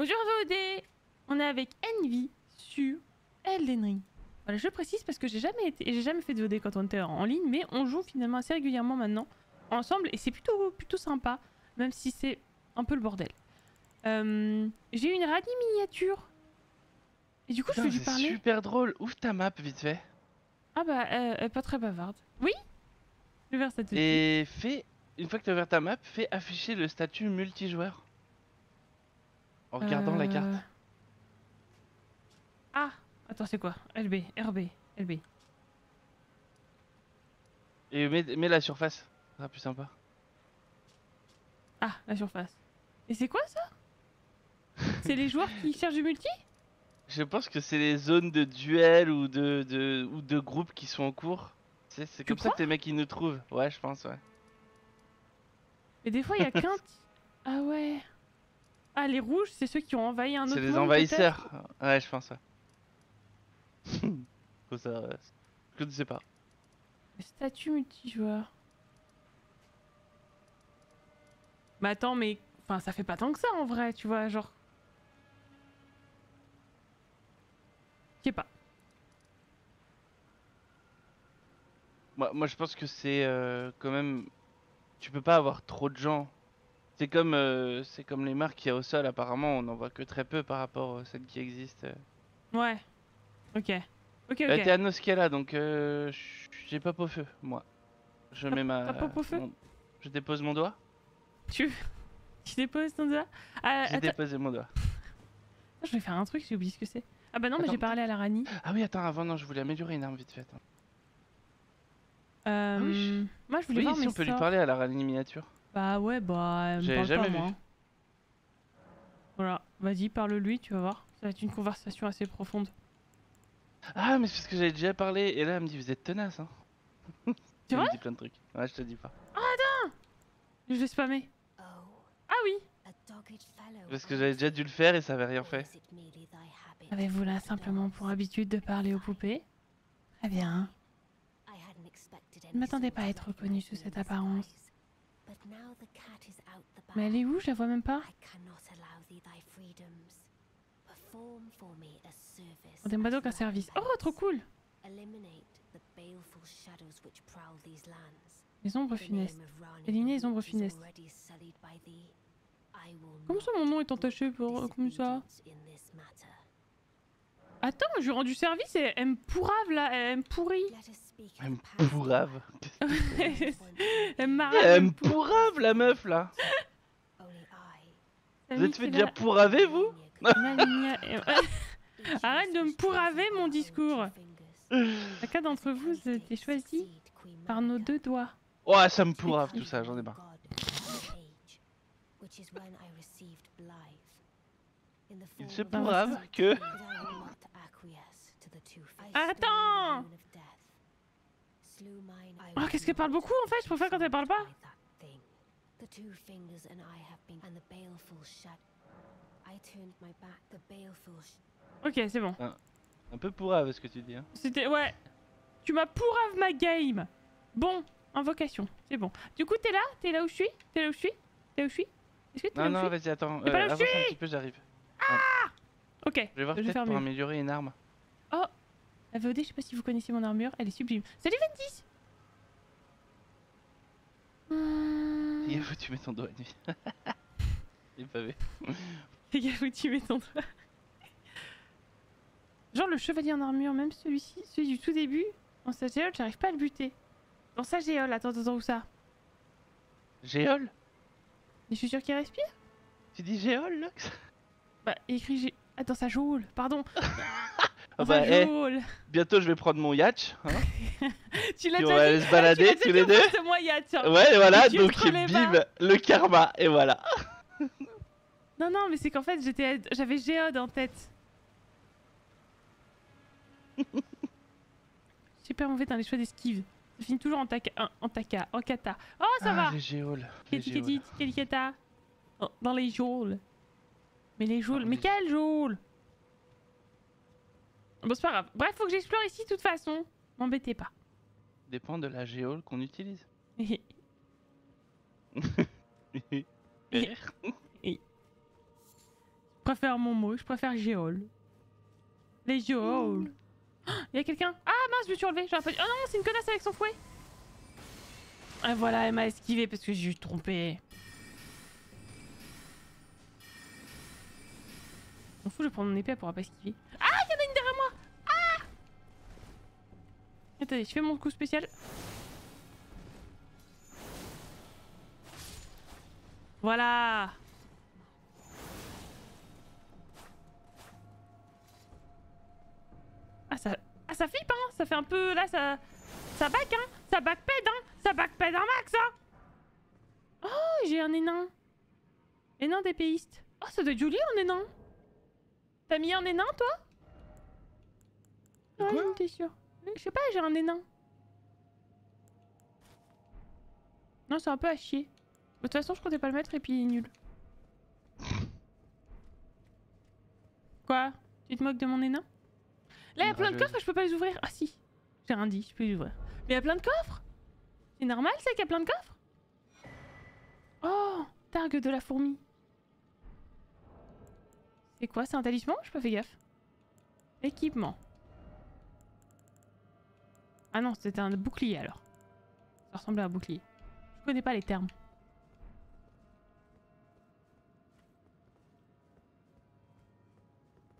Bonjour VOD, on est avec Envee sur Elden Ring. Voilà, je précise parce que j'ai jamais fait de VOD quand on était en ligne, mais on joue finalement assez régulièrement maintenant ensemble et c'est plutôt sympa, même si c'est un peu le bordel. J'ai une Ranni miniature. Et du coup, putain, je vais lui parler. C'est super drôle. Ouvre ta map vite fait. Ah bah, pas très bavarde. Oui. Je vais faire ça tout de suite. Et fais, une fois que tu as ouvert ta map, fais afficher le statut multijoueur. En regardant la carte. Ah, attends, c'est quoi? LB. Et mets la surface, ça sera plus sympa. Ah, la surface. Et c'est quoi ça? C'est les joueurs qui cherchent du multi? Je pense que c'est les zones de duel ou de groupes qui sont en cours. C'est comme ça que les mecs ils nous trouvent. Ouais, je pense, ouais. Mais des fois il y a qu'un... Ah ouais. Ah, les rouges, c'est ceux qui ont envahi un autre monde. C'est les envahisseurs. Ouais, je pense, ouais. Faut ça... Je ne sais pas. Le statut multijoueur. Mais attends, mais... Enfin, ça fait pas tant que ça en vrai, tu vois, genre... Je sais pas. Moi je pense que c'est quand même... Tu peux pas avoir trop de gens. C'est comme les marques qu'il y a au sol, apparemment, on en voit que très peu par rapport à celles qui existent. Ouais. Ok. Ok. T'es à Nokstella, donc j'ai pas peau feu, moi. Je mets ma... T'as peau feu ? Je dépose mon doigt. Tu déposes ton doigt? J'ai déposé mon doigt. Je vais faire un truc, j'ai oublié ce que c'est. Ah bah non, attends, mais j'ai parlé à la Ranni. Ah oui, attends, avant, non, je voulais améliorer une arme vite fait. Ah oui, moi, je voulais voir, mais on peut lui parler à la Ranni miniature. Bah ouais, bah... J'avais jamais vu. Moi. Voilà, vas-y, parle-lui, tu vas voir. Ça va être une conversation assez profonde. Ah, mais c'est parce que j'avais déjà parlé, et là, elle me dit, vous êtes tenace, hein. Tu vois? Elle me dit plein de trucs. Ouais, je te dis pas. Ah, attends! Je l'ai spammé. Ah oui! Parce que j'avais déjà dû le faire et ça avait rien fait. Avez-vous là simplement pour habitude de parler aux poupées? Très bien. Je ne m'attendais pas à être reconnue sous cette apparence. Mais elle est où? Je la vois même pas. Rendez-moi donc un service. Oh, trop cool! Les ombres funestes. Éliminer les ombres funestes. Comment ça mon nom est entaché pour... Comme ça? Attends, je lui rends du service et elle me pourrave là, elle me pourrit. Elle me pourrave. Elle me pourrave la meuf là. Vous êtes fait déjà pourraver vous? Arrête de me pourraver mon discours. Chacun d'entre vous est choisi par nos deux doigts. Oh, ça me pourrave tout ça, j'en ai marre. Il se pourrave que... Attends! Oh, qu'est-ce qu'elle parle beaucoup en fait? Je préfère quand elle parle pas. Ok, c'est bon. Un peu pourrave ce que tu dis. Hein. C'était... Ouais. Tu m'as pourrave ma game. Bon, invocation. C'est bon. Du coup, t'es là? T'es là où je suis? T'es là où je suis? T'es là où je suis? Est-ce que t'es là où je suis? Non, non, vas-y, attends. T'es pas là où je suis? Un petit peu, j'arrive. Ah! Ok. Je vais voir peut-être pour améliorer une arme. Oh! La VOD, je sais pas si vous connaissez mon armure, elle est sublime. Salut 26. Fais gaffe où tu mets ton doigt, Envee. Il est pavé. Fais gaffe où tu mets ton doigt. Genre le chevalier en armure, même celui-ci, celui du tout début, dans sa géole, j'arrive pas à le buter. Dans sa géole, attends, où ça? Géole? Je suis sûr qu'il respire? Tu dis géole, Loxe? Bah, écrit géole. Attends, ça joule, pardon. Ah bah, hey, bientôt je vais prendre mon yacht. Hein. Tu l'as déjà dit. On va aller se balader tous les deux. Moi, yacht, hein. Ouais, voilà, donc bim, le karma, et voilà. Non, non, mais c'est qu'en fait, j'avais Géode en tête. Super mauvais dans les choix d'esquive. Ça finit toujours en taka, en kata. Oh, ça va. Les géoles. Quel kata? Dans les geôles. Mais les geôles, mais quelle geôle? Bon, c'est pas grave. Bref, faut que j'explore ici de toute façon. M'embêtez pas. Dépend de la géole qu'on utilise. Je préfère mon mot, je préfère Géol. Les Géol. Oh, y a quelqu'un. Ah mince, je me suis enlevée. Oh non, c'est une connasse avec son fouet. Et voilà, elle m'a esquivé parce que j'ai eu trompé. M'en fous, je prends mon épée, elle pourra pas esquiver. Ah, y'en a une derrière moi. Ah. Attendez, je fais mon coup spécial. Voilà. Ah ça flippe hein, ça fait un peu... Là ça back hein, ça backped hein, ça backped un max hein. Oh j'ai un énin. Énin d'épéiste. Oh ça doit être joli un énin. T'as mis un énin toi? Ouais je suis sûre. Je sais pas, j'ai un énin. Non c'est un peu à chier. De toute façon je comptais pas le mettre et puis il est nul. Quoi? Tu te moques de mon énin? Là, il y a plein de coffres, je peux pas les ouvrir. Ah si, j'ai rien dit, je peux les ouvrir. Mais il y a plein de coffres. C'est normal, ça, qu'il y a plein de coffres. Oh, targue de la fourmi. C'est quoi, c'est un talisman? Je peux faire gaffe. Équipement. Ah non, c'était un bouclier alors. Ça ressemblait à un bouclier. Je connais pas les termes.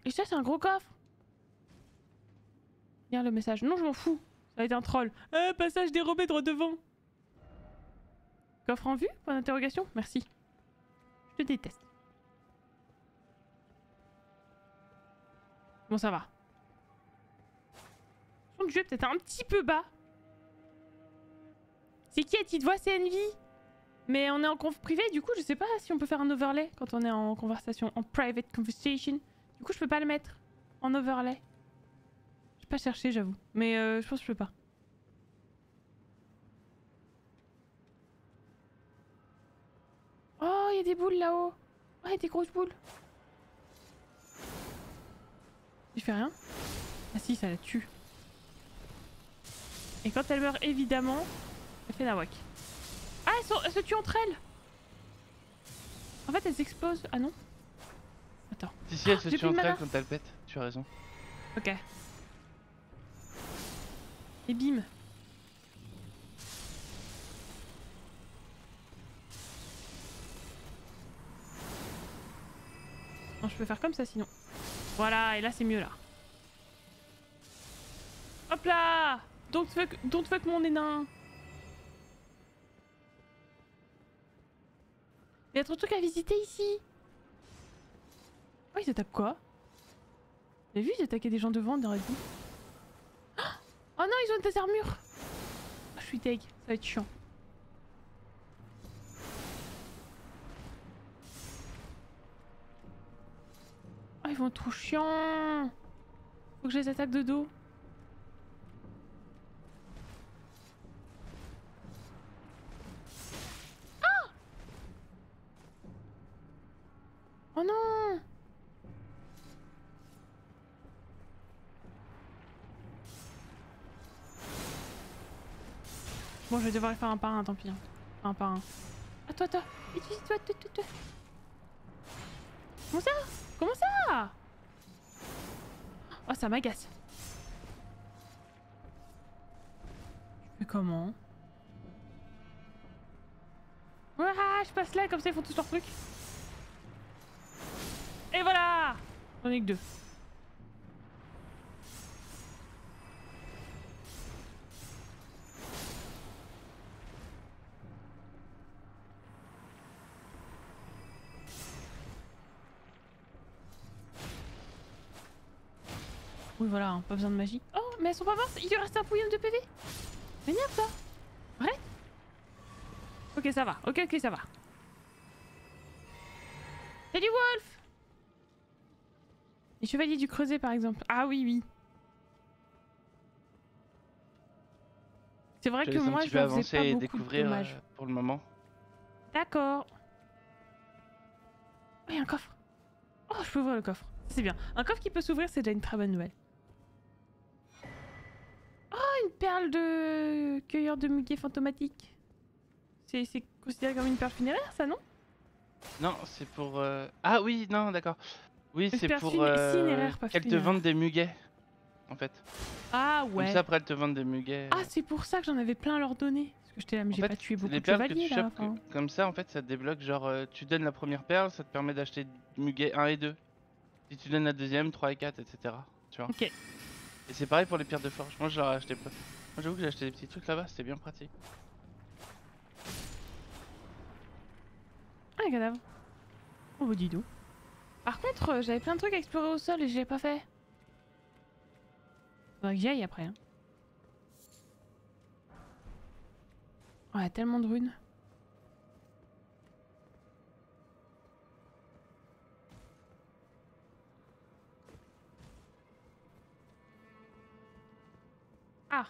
Et ça, c'est un gros coffre. Le message. Non, je m'en fous. Ça va être un troll. Passage dérobé droit devant. Coffre en vue? Point d'interrogation? Merci. Je te déteste. Bon, ça va. Son jeu est peut-être un petit peu bas. C'est qui à petite voix? C'est Envee. Mais on est en conf privé, du coup, je sais pas si on peut faire un overlay quand on est en conversation, en private conversation. Du coup, je peux pas le mettre en overlay. Pas chercher j'avoue, mais je pense que je peux pas. Oh il y a des boules là-haut. Oh il y a des grosses boules. Il fait rien. Ah si ça la tue. Et quand elle meurt évidemment, elle fait la wack. Ah elles se tuent entre elles. En fait elles s'explosent. Ah non. Attends. Si si elles se tuent entre elles quand elles pètent, tu as raison. Ok. Et bim. Non, je peux faire comme ça sinon. Voilà, et là c'est mieux là. Hop là. Don't fuck mon énin. Il y a trop de trucs à visiter ici. Oh, ils attaquent quoi? T'as vu, ils attaquaient des gens devant, dans la vie. Oh non, ils ont des armures. Oh, je suis deg, ça va être chiant. Oh, ils vont être trop chiants. Faut que je les attaque de dos. Ah! Oh non! Bon, je vais devoir y faire un par un, tant pis. Un par un. Ah, toi. Utilise-toi. Comment ça? Comment ça? Oh, ça m'agace. Mais comment? Ah, je passe là, comme ça ils font tous leurs trucs. Et voilà! J'en ai que deux. Oui voilà, hein, pas besoin de magie. Oh mais elles sont pas mortes, il lui reste un pouillon de PV. Mais merde ça. Vrai. Ok ça va, ok ça va. Salut Wolf. Les chevaliers du creuset par exemple. Ah oui. C'est vrai que moi je vais avancer et découvrir pour le moment. D'accord. Oh y a un coffre. Oh je peux ouvrir le coffre, c'est bien. Un coffre qui peut s'ouvrir c'est déjà une très bonne nouvelle. Une perle de cueilleur de muguet fantomatique. C'est considéré comme une perle funéraire ça non? Non c'est pour... Ah oui non d'accord. Oui, c'est pour qu'elle te vende des muguets, en fait. Ah ouais. Comme ça, après, elle te vend des muguets. Ah, c'est pour ça que j'en avais plein à leur donner. Parce que j'étais là, mais j'ai pas tué beaucoup de chevaliers, là. Comme ça, en fait, ça te débloque, genre, tu donnes la première perle, ça te permet d'acheter muguets 1 et 2. Si tu donnes la deuxième, 3 et 4, etc. Tu vois. Ok. Et c'est pareil pour les pierres de forge. Moi, je leur ai acheté pas. Moi, j'avoue que j'ai acheté des petits trucs là-bas, c'était bien pratique. Ah, un cadavre. Oh, dis donc. Par contre, j'avais plein de trucs à explorer au sol et je l'ai pas fait. Faudrait que j'y aille après. Hein. Oh, il y a tellement de runes. Ah.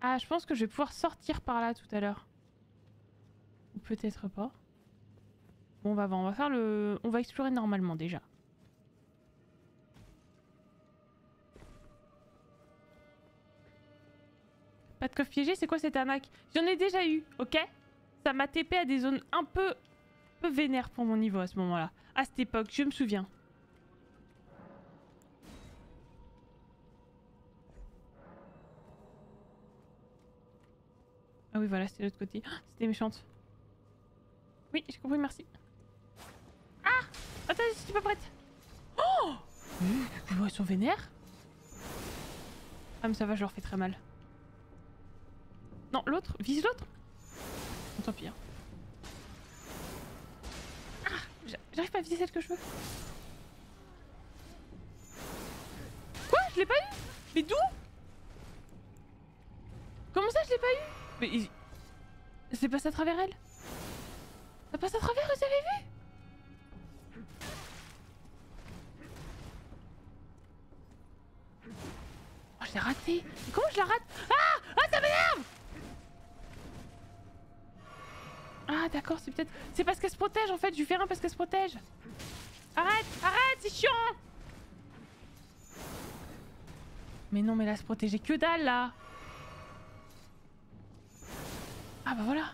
Ah, je pense que je vais pouvoir sortir par là tout à l'heure. Ou peut-être pas. Bon, on va faire le... On va explorer normalement déjà. Pas de coffre piégé, c'est quoi cette arnaque? J'en ai déjà eu, ok? Ça m'a TP à des zones un peu vénères pour mon niveau à ce moment-là. À cette époque, je me souviens. Ah oui, voilà, c'était l'autre côté. Oh, c'était méchante. Oui, j'ai compris, merci. Ah! Attends, je suis pas prête! Oh! Oh, ils sont vénères! Ah, mais ça va, je leur fais très mal. Non, l'autre! Vise l'autre! Oh, tant pis. Hein. Ah! J'arrive pas à viser celle que je veux. Quoi? Je l'ai pas eu? Mais d'où? Comment ça, je l'ai pas eu? Mais. C'est passé à travers elle? Ça passe à travers, vous avez vu? Oh, je l'ai raté! Mais comment je la rate? Ah! Ah, ça m'énerve! Ah, d'accord, c'est peut-être... C'est parce qu'elle se protège, en fait, je lui fais rien parce qu'elle se protège. Arrête! Arrête, c'est chiant! Mais non, mais là, se protéger que dalle, là! Ah, bah voilà!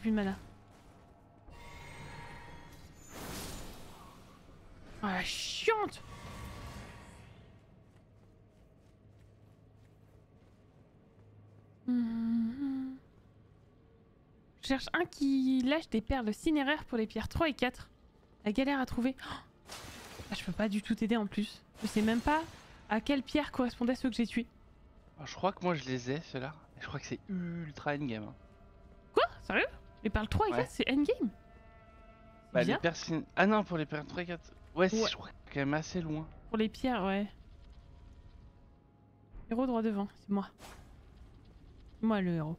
Plus de mana. Oh la chiante! Je cherche un qui lâche des perles cinéraires pour les pierres 3 et 4. La galère à trouver. Oh ah, je peux pas du tout t'aider en plus. Je sais même pas à quelle pierre correspondaient ceux que j'ai tués. Je crois que moi je les ai ceux-là. Je crois que c'est ultra endgame. Hein. Quoi? Sérieux? Les perles 3 et 4, c'est endgame? Bah, les pierres... Ah non, pour les perles 3 et 4... Ouais, c'est je crois quand même assez loin. Pour les pierres, ouais. Héros droit devant, c'est moi. Moi le héros.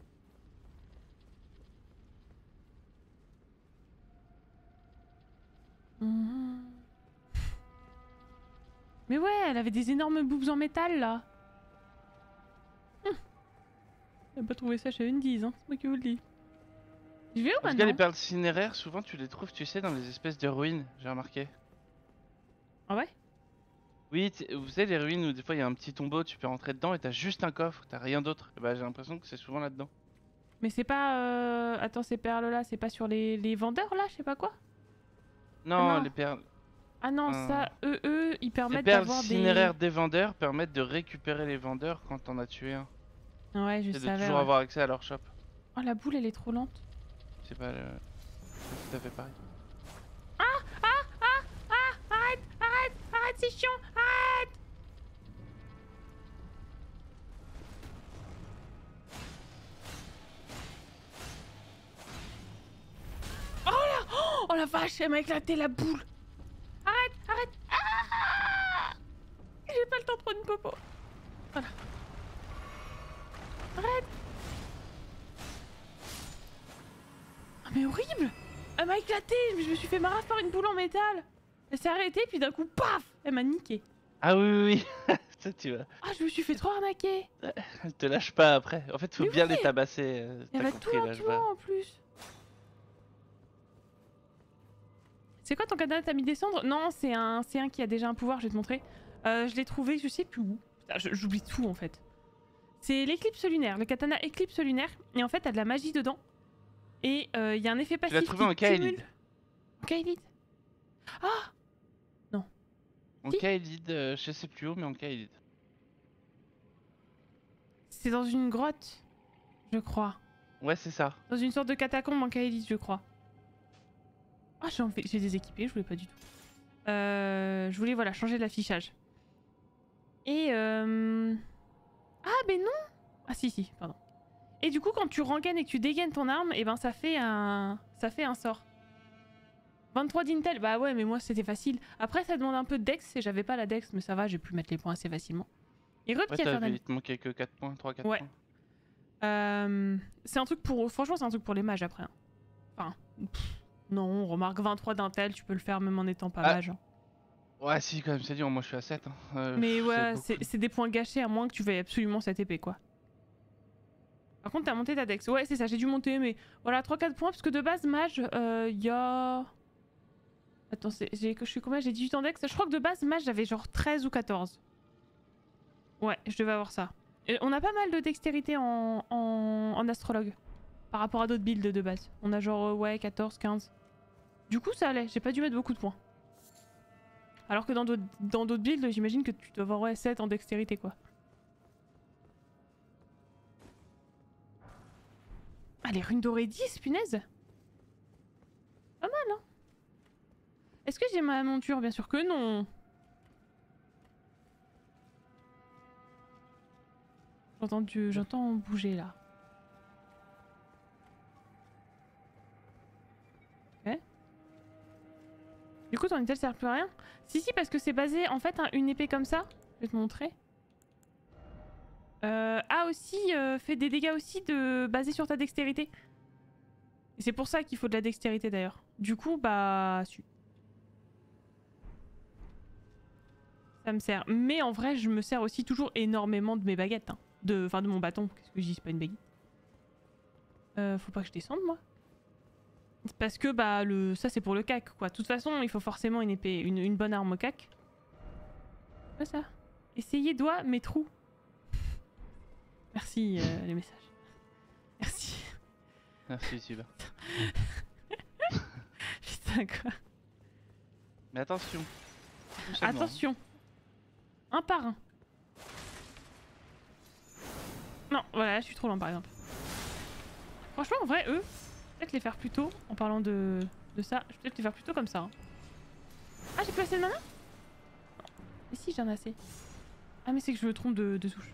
Mmh. Mais ouais, elle avait des énormes boobs en métal, là. J'ai pas trouvé ça chez Undies, hein. C'est moi qui vous le dis. Je vais où maintenant? En tout cas, les perles cinéraires, souvent tu les trouves, tu sais, dans les espèces de ruines, j'ai remarqué. Ah ouais? Oui, vous savez, les ruines où des fois il y a un petit tombeau, tu peux rentrer dedans et t'as juste un coffre, t'as rien d'autre. Et bah, j'ai l'impression que c'est souvent là-dedans. Mais c'est pas. Attends, ces perles-là, c'est pas sur les vendeurs là, je sais pas quoi? Non, les perles. Ah non, ça, eux, ils permettent d'avoir des. Les perles cinéraires des vendeurs permettent de récupérer les vendeurs quand t'en as tué un. Ouais, je savais. De toujours avoir accès à leur shop. Oh, la boule, elle est trop lente. C'est pas tout à fait pareil. Ah! Ah! Ah! Ah! Arrête! Arrête! Arrête! C'est chiant! Arrête! Oh là! Oh la vache! Elle m'a éclaté la boule! Arrête! Arrête! Ah! J'ai pas le temps de prendre une popo. Voilà. Arrête! Ah mais horrible! Elle m'a éclaté! Je me suis fait maraf par une boule en métal! Elle s'est arrêtée puis d'un coup, paf! Elle m'a niqué! Ah oui, oui, ça tu vas... Ah, je me suis fait trop arnaquer! Elle te lâche pas après. En fait, faut bien les tabasser. Elle va tout lentement en plus. C'est quoi ton cadenas? T'as mis descendre? Non, c'est un qui a déjà un pouvoir, je vais te montrer. Je l'ai trouvé, je sais plus où. J'oublie tout en fait. C'est l'éclipse lunaire, le katana éclipse lunaire, et en fait t'as de la magie dedans. Et il y a un effet passif. Tu l'as trouvé en Caelid. Caelid. Ah non. En Caelid, je sais plus où, mais en Caelid. C'est dans une grotte, je crois. Ouais, c'est ça. Dans une sorte de catacombe en Caelid, je crois. Ah, j'ai déséquipé, je voulais pas du tout. Je voulais, voilà, changer l'affichage. Et ah, mais non. Ah si, si, pardon. Et du coup, quand tu rengaines et que tu dégaines ton arme, et ben ça fait un sort. 23 d'intel, bah ouais, mais moi c'était facile. Après, ça demande un peu de dex, et j'avais pas la dex, mais ça va, j'ai pu mettre les points assez facilement. Et Rup qui a fait un... Il te manquait que 4 points, 3-4 points. Ouais. C'est un truc pour... Franchement, c'est un truc pour les mages après. Hein. Enfin, pff, non, on remarque 23 d'intel, tu peux le faire même en étant pas mage. Hein. Ouais, si, quand même, c'est dur, moi je suis à 7. Hein. Mais ouais, c'est des points gâchés, à moins que tu veuilles absolument cette épée, quoi. Par contre, t'as monté ta dex. Ouais, c'est ça, j'ai dû monter, mais voilà, 3-4 points, parce que de base, mage, y'a... Attends, je suis combien? J'ai 18 en dex. Je crois que de base, mage, j'avais genre 13 ou 14. Ouais, je devais avoir ça. Et on a pas mal de dextérité en astrologue, par rapport à d'autres builds de base. On a genre, ouais, 14, 15. Du coup, ça allait, j'ai pas dû mettre beaucoup de points. Alors que dans d'autres builds, j'imagine que tu dois avoir, ouais, 7 en dextérité, quoi. Ah, les runes dorées 10, punaise! Pas mal, hein? Est-ce que j'ai ma monture? Bien sûr que non! J'entends bouger, là. Ok. Du coup, ton intel sert plus à rien? Si, si, parce que c'est basé, en fait, hein, une épée comme ça. Je vais te montrer. Ah aussi, fait des dégâts aussi basés sur ta dextérité. Et c'est pour ça qu'il faut de la dextérité d'ailleurs. Du coup, bah... Ça me sert. Mais en vrai, je me sers aussi toujours énormément de mes baguettes. Hein. Enfin, de mon bâton. Qu'est-ce que je dis? C'est pas une baguette. Faut pas que je descende, moi. Parce que, bah, ça c'est pour le cac, quoi. De toute façon, il faut forcément une épée, une bonne arme au cac. Quoi ça? Essayez doigt mes trous. Merci les messages. Merci. Merci, super. Putain, quoi. Mais attention. Attention. Un par un. Non, voilà, je suis trop lent par exemple. Franchement, en vrai, eux, peut-être les faire plus tôt. En parlant de ça, je vais peut-être les faire plus tôt comme ça. Hein. Ah, j'ai plus assez de mana? Non. Mais si, j'en ai assez. Ah, mais c'est que je me trompe de souche.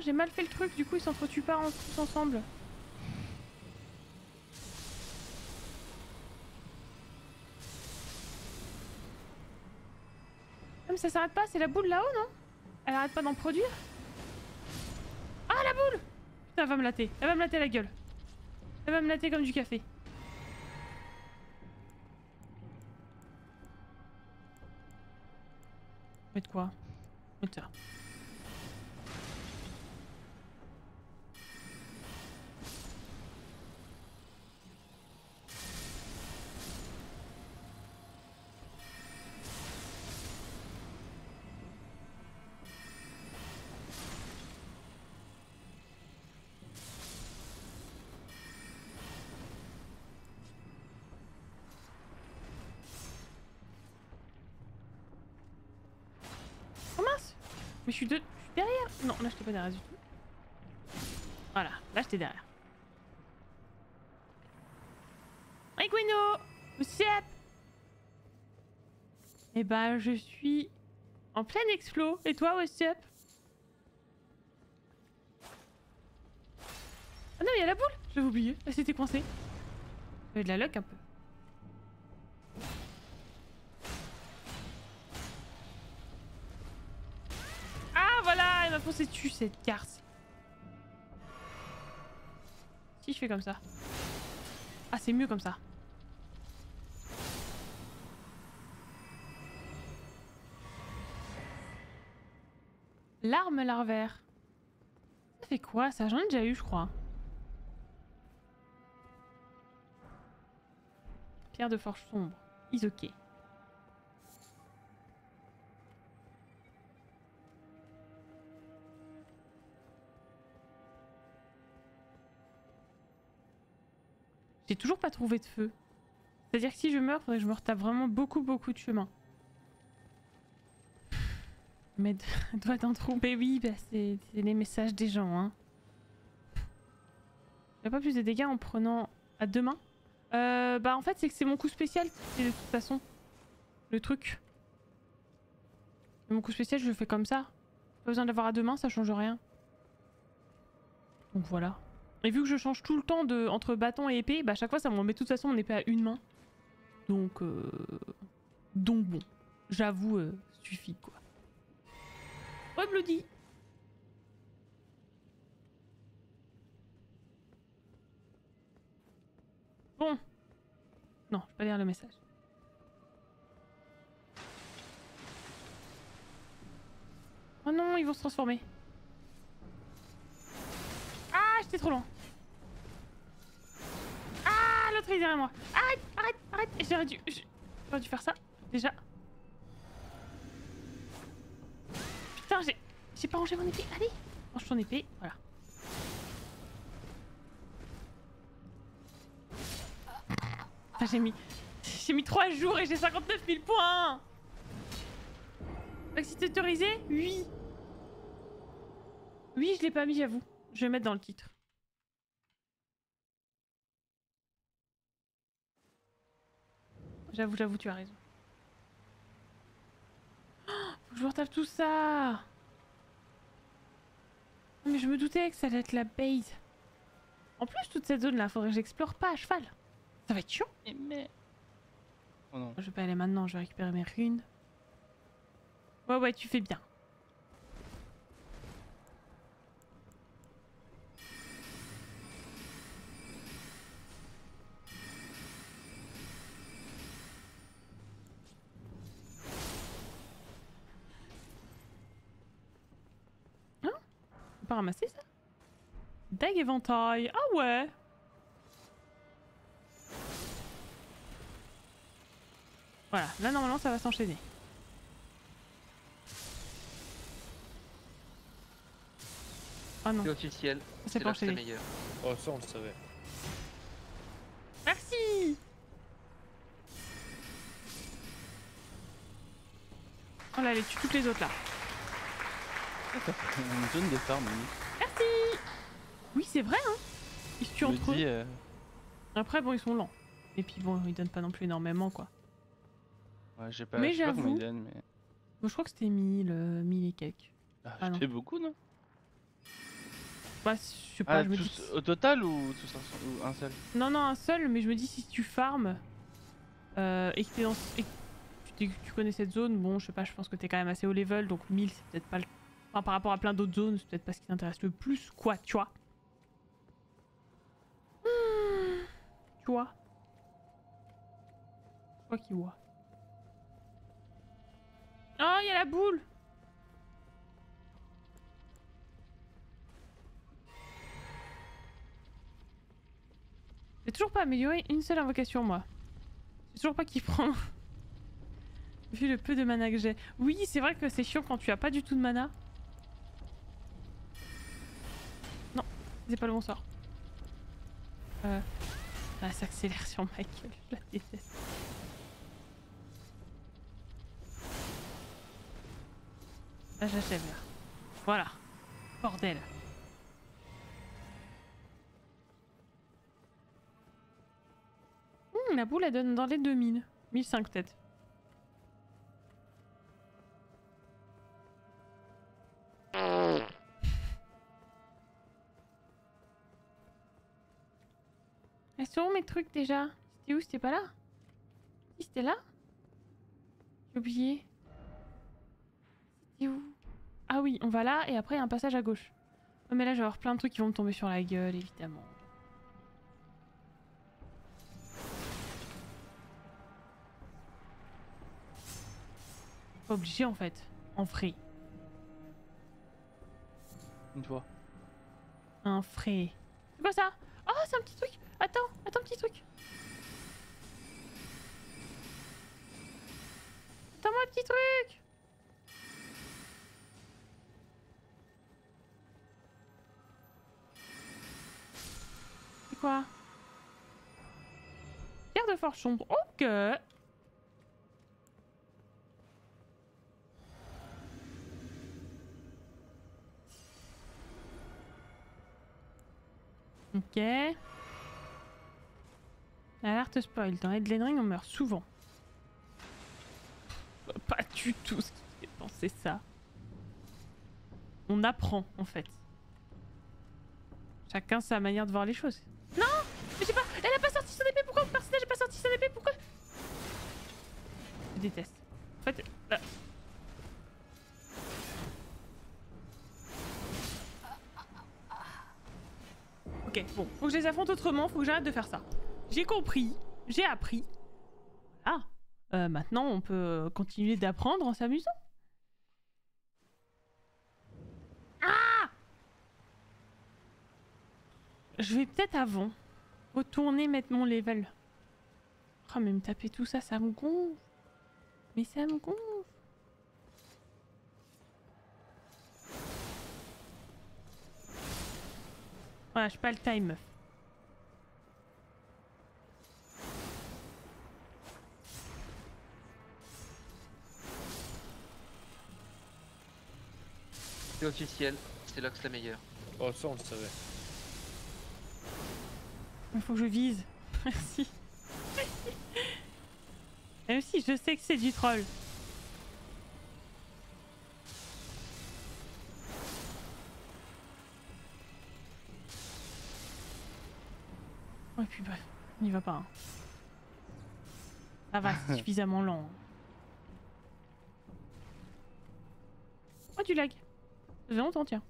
J'ai mal fait le truc, du coup ils s'entretuent pas tous ensemble. Ah, mais ça s'arrête pas, c'est la boule là-haut, non? Elle arrête pas d'en produire? Ah, la boule! Putain, elle va me latter, elle va me latter la gueule. Elle va me latter comme du café. Mais de quoi? Mais de ça. Mais je suis derrière. Non, là j'étais pas derrière du tout. Voilà, là j'étais derrière. Hey Gweno, what's up? Eh ben je suis en pleine explo. Et toi, what's up? Ah non, il y a la boule. J'avais oublié, elle s'était coincée. J'avais de la luck un peu. C'est tu cette carte. Si je fais comme ça. Ah, c'est mieux comme ça. L'arme larvaire. Ça fait quoi ça? J'en ai déjà eu, je crois. Pierre de forge sombre. Isoké. J'ai toujours pas trouvé de feu. C'est-à-dire que si je meurs, faudrait que je me retape vraiment beaucoup de chemin. Mais doit en trouver, oui, bah c'est les messages des gens, hein. Y'a pas plus de dégâts en prenant à deux mains? Bah en fait c'est que c'est mon coup spécial, c'est de toute façon le truc. Et mon coup spécial je le fais comme ça. Pas besoin d'avoir à deux mains, ça change rien. Donc voilà. Et vu que je change tout le temps de, entre bâton et épée, bah à chaque fois ça m'en met de toute façon mon épée à une main. Donc bon, j'avoue, suffit quoi. Rebludi. Bon. Non, je peux pas lire le message. Oh non, ils vont se transformer. Ah, j'étais trop loin. Ah, l'autre est derrière moi. Arrête, arrête, arrête. J'aurais dû faire ça, déjà. Putain, j'ai pas rangé mon épée. Allez, range ton épée, voilà. Enfin, j'ai mis 3 jours et j'ai 59 000 points. Accident autorisé? Oui. Oui, je l'ai pas mis, j'avoue. Je vais mettre dans le titre. J'avoue, tu as raison. Faut que je retape tout ça. Mais je me doutais que ça allait être la base. En plus, toute cette zone-là, faudrait que j'explore pas à cheval. Ça va être chiant. Mais... Oh non. Je vais pas aller maintenant, je vais récupérer mes runes. Ouais, tu fais bien. Hein? On peut pas ramasser ça? Dague éventail. Ah ouais. Voilà, là normalement ça va s'enchaîner. Ah non. C'est officiel. C'est pas enchaîné. Meilleur. Oh ça on le savait. Merci. Oh là, elle tue toutes les autres là. Une zone de farm. Merci. Oui c'est vrai hein. Ils se tuent entre eux. Après bon ils sont lents. Et puis bon ils donnent pas non plus énormément quoi. Ouais, pas, mais j'avoue, mais... bon, je crois que c'était 1000 et quelques. Ah c'était beaucoup non? Bah je sais pas, je me dis... Au total ou tous un, ou un seul? Non un seul, mais je me dis si tu farmes et que, tu connais cette zone, bon je sais pas, je pense que t'es quand même assez haut level, donc 1000 c'est peut-être pas le... Enfin par rapport à plein d'autres zones, c'est peut-être pas ce qui t'intéresse le plus quoi, tu vois. Tu vois. Je crois qu'il voit. Oh, il y a la boule. J'ai toujours pas amélioré une seule invocation, moi. J'ai toujours pas qui prend. Vu le peu de mana que j'ai. Oui, c'est vrai que c'est chiant quand tu as pas du tout de mana. Non, c'est pas le bon sort. Ah, ça accélère sur ma gueule, je la déteste. Là j'achève là. Voilà. Bordel. La boule elle donne dans les 2000. 1005 peut-être. Elles sont où mes trucs déjà? C'était où? C'était pas là? Si c'était là? J'ai oublié. Où? Ah oui, on va là et après il y a un passage à gauche. Oh, mais là je vais avoir plein de trucs qui vont me tomber sur la gueule évidemment. Pas obligé en fait, en frais. Une fois. Un frais. C'est quoi ça? Oh c'est un petit truc. Attends petit truc. Attends-moi petit truc. Quoi? forge sombre. Ok. Ok. Alerte spoil. Dans Elden Ring, on meurt souvent. Pas du tout ce qui fait penser ça. On apprend, en fait. Chacun sa manière de voir les choses. Non, mais j'ai pas... Elle a pas sorti son épée, pourquoi mon personnage n'a pas sorti son épée, pourquoi? Je déteste. En fait... Là... Ok, bon. Faut que je les affronte autrement, faut que j'arrête de faire ça. J'ai compris, j'ai appris. Ah, maintenant on peut continuer d'apprendre en s'amusant. Ah! Je vais peut-être avant retourner mettre mon level. Oh mais me taper tout ça, ça me gonfle. Mais ça me gonfle. Voilà, j'ai pas le time. C'est officiel, c'est Loxe la meilleure. Oh ça on le savait. Il faut que je vise. Merci. Même si je sais que c'est du troll. Et puis bref, on n'y va pas. Hein. Ça va, c'est suffisamment lent. Oh du lag. Ça faisait longtemps, tiens.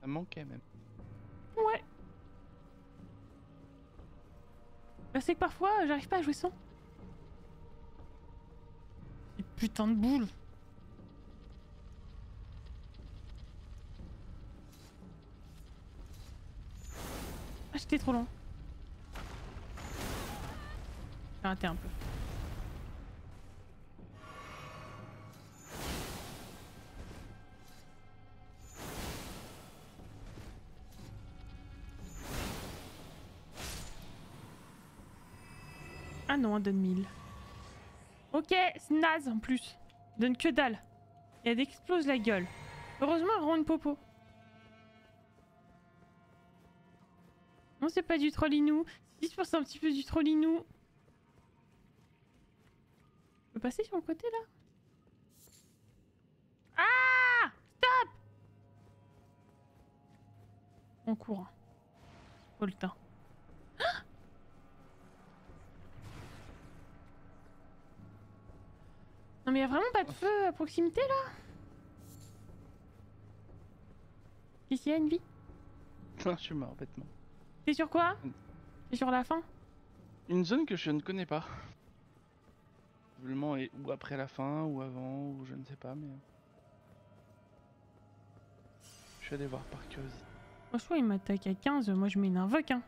Ça manquait même. Ouais. Bah, c'est que parfois, j'arrive pas à jouer sans. Ces putains de boules. Ah, j'étais trop loin. J'ai raté un peu. Ah non, elle donne 1000. Ok, c'est naze en plus. Elle donne que dalle. Et elle explose la gueule. Heureusement, elle rend une popo. Non, c'est pas du trollinou. Si, je pense que c'est un petit peu du trollinou. Je peux passer sur le côté là? Ah! Stop! On court. C'est pas le temps. Non mais y'a vraiment pas de feu à proximité là? Qu'est-ce qu'il y a, Envee? Non, je suis mort bêtement. T'es sur quoi? T'es sur la fin? Une zone que je ne connais pas. Probablement est ou après la fin, ou avant, ou je ne sais pas, mais... Je vais aller voir par curiosité. Franchement, il m'attaque à 15, moi je mets une invoque hein.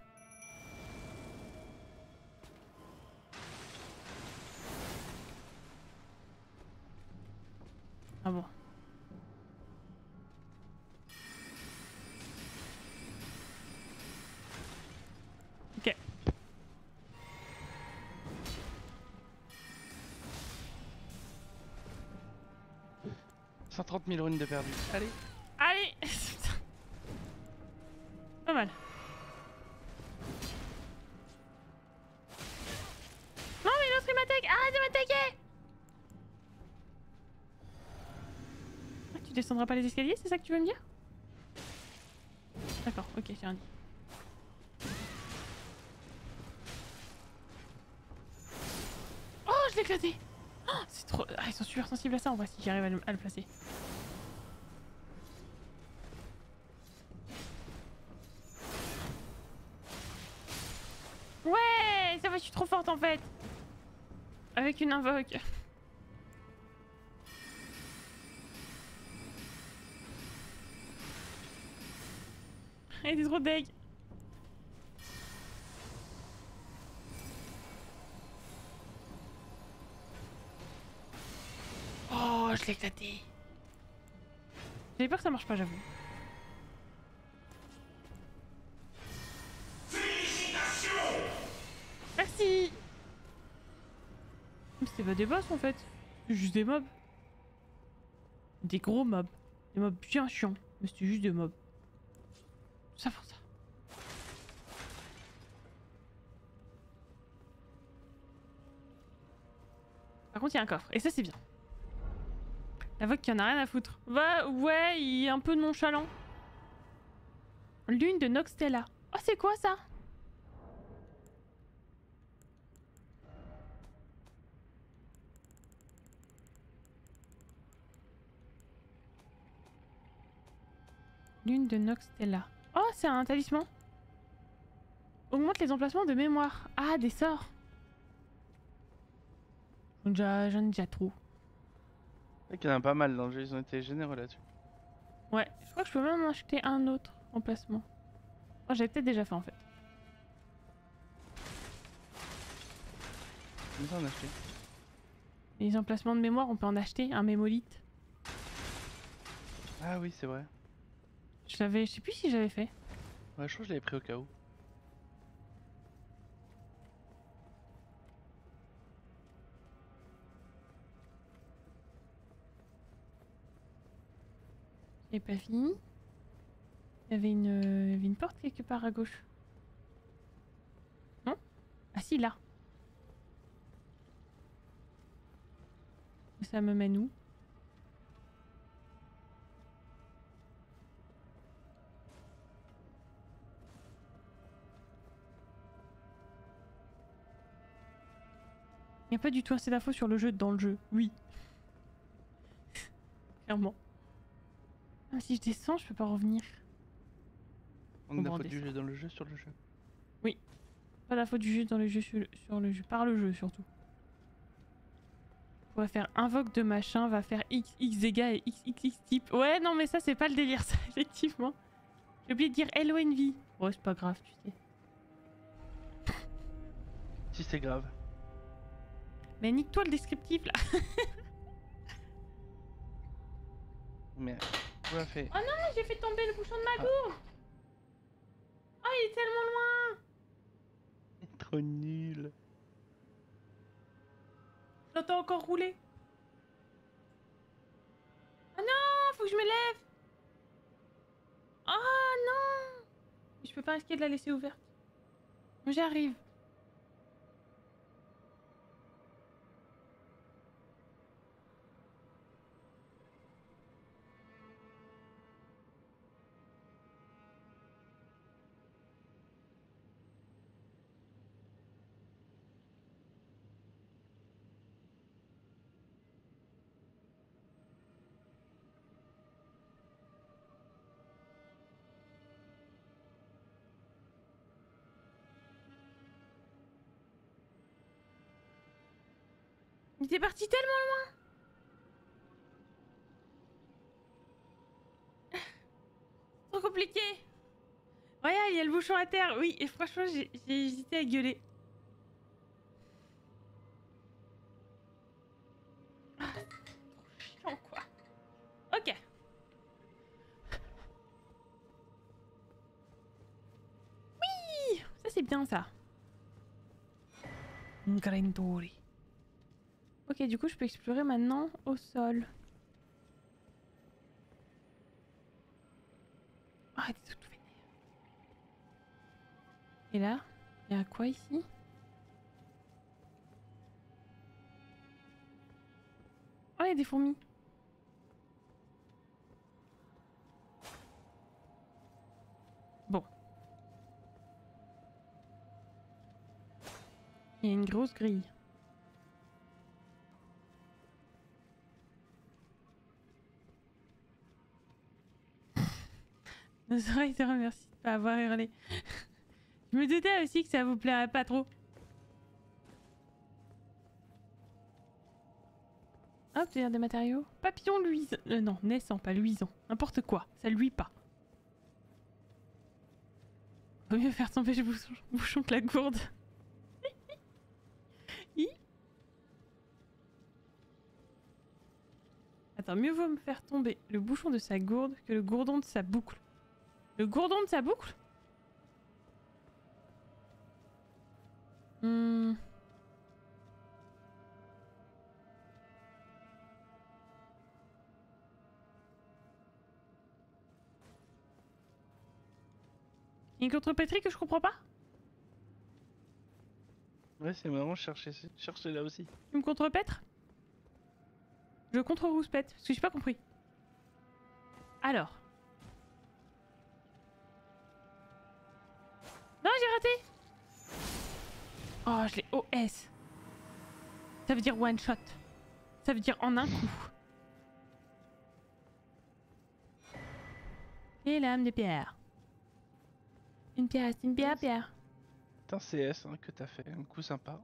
Ah bon. Ok. « 130 000 runes de perdu. Allez !» Allez. Pas mal. Non mais l'autre il m'attaque. Arrête de m'attaquer. Tu descendras pas les escaliers, c'est ça que tu veux me dire? D'accord, ok, j'ai rien dit. Oh, je l'ai éclaté. Oh, c'est trop... Ah, ils sont super sensibles à ça, on voit si j'arrive à le placer. Ouais, ça va, je suis trop forte en fait. Avec une invoque. Elle était trop deg. Oh, je l'ai éclaté. J'ai peur que ça marche pas, j'avoue. Félicitations. c'était pas des boss en fait. Juste des mobs. Des gros mobs. Des mobs bien chiants. Mais c'était juste des mobs. Ça pour ça. Par contre, il y a un coffre. Et ça, c'est bien. La vogue qui en a rien à foutre. Va, ouais, il est un peu nonchalant. Lune de Nokstella. Oh, c'est quoi ça? Lune de Nokstella. Oh, c'est un talisman. Augmente les emplacements de mémoire. Ah, des sorts. J'en ai déjà trop. C'est vrai qu'il y en a pas mal dans le jeu, ils ont été généreux là-dessus. Ouais, je crois que je peux même en acheter un autre emplacement. Oh, j'avais peut-être déjà fait en fait. Comme ça, on a acheté. Les emplacements de mémoire, on peut en acheter un mémolite. Ah oui, c'est vrai. Je l'avais, je sais plus si j'avais fait. Ouais, je crois que je l'avais pris au cas où. J'ai pas fini. Il y avait une porte quelque part à gauche. Non? Ah si, là. Ça me mène où? Il n'y a pas du tout assez d'infos sur le jeu dans le jeu. Oui. Clairement. Ah, si je descends, je peux pas revenir. On a la faute du jeu dans le jeu sur le jeu. Oui. Pas la faute du jeu dans le jeu sur le jeu. Par le jeu surtout. On va faire invoque de machin, va faire XX dégâts et XXX type. Ouais, non mais ça c'est pas le délire ça, effectivement. J'ai oublié de dire hello Envee. Ouais, c'est pas grave, tu sais. Si c'est grave. Mais nique-toi le descriptif là. Mais... Fait. Oh non, j'ai fait tomber le bouchon de ma gourde. Oh, il est tellement loin. C'est trop nul. J'entends encore rouler. Oh non, faut que je me lève. Oh non. Je peux pas risquer de la laisser ouverte. J'arrive. Il était parti tellement loin. Trop compliqué. Regarde, ouais, il y a le bouchon à terre. Oui, et franchement, j'ai hésité à gueuler. Ah, trop chiant, quoi. Ok. Oui, ça c'est bien ça. Grindori. Ok, du coup, je peux explorer maintenant au sol. Arrête de tout vénère. Et là, il y a quoi ici? Oh, il y a des fourmis. Bon. Il y a une grosse grille. Nos oreilles te remercient de pas avoir hurlé. Je me doutais aussi que ça vous plairait pas trop. Hop, c'est-à-dire des matériaux. Papillon luisant. Non, naissant, pas luisant. N'importe quoi, ça luit pas. Vaut mieux faire tomber le bouchon que la gourde. Attends, mieux vaut me faire tomber le bouchon de sa gourde que le gourdon de sa boucle. Le gourdon de sa boucle? Il y a une contrepétrie que je comprends pas. Ouais, c'est marrant, cherchez là aussi. Tu me contrepètres? Je contre-rouspète, parce que j'ai pas compris. Alors. Non, j'ai raté! Oh, je l'ai OS. Ça veut dire one shot. Ça veut dire en un coup. Et l'âme de pierre. Une pierre. Putain, CS hein, que t'as fait, un coup sympa.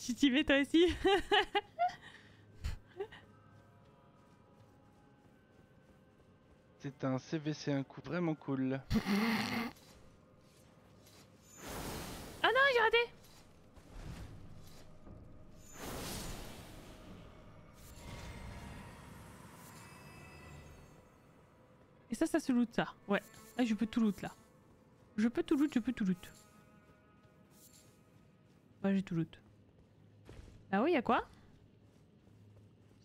Tu t'y mets toi aussi? C'est un CVC, un coup vraiment cool. Ah non, j'ai raté! Et ça, ça se loot ça. Ouais. Ah, je peux tout loot là. Je peux tout loot. Ouais, j'ai tout loot. Ah oui, y'a quoi?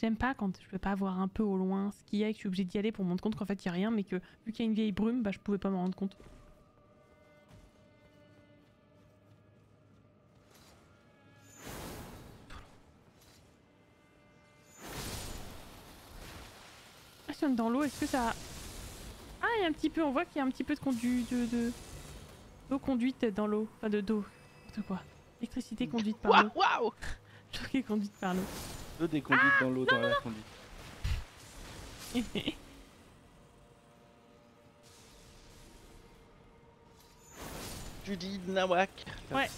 J'aime pas quand je peux pas voir un peu au loin ce qu'il y a et que je suis obligée d'y aller pour me rendre compte qu'en fait il y a rien, mais que vu qu'il y a une vieille brume, bah je pouvais pas m'en rendre compte. Ah, je tombe dans l'eau, est-ce que ça... Ah, il y a un petit peu, on voit qu'il y a un petit peu de conduite d'eau conduite dans l'eau. Enfin, d'eau. N'importe quoi. Électricité conduite par l'eau. Waouh! Choquée conduite par l'eau. L'eau des conduites dans l'eau, dans la conduite. Tu dis nawak. Ouais.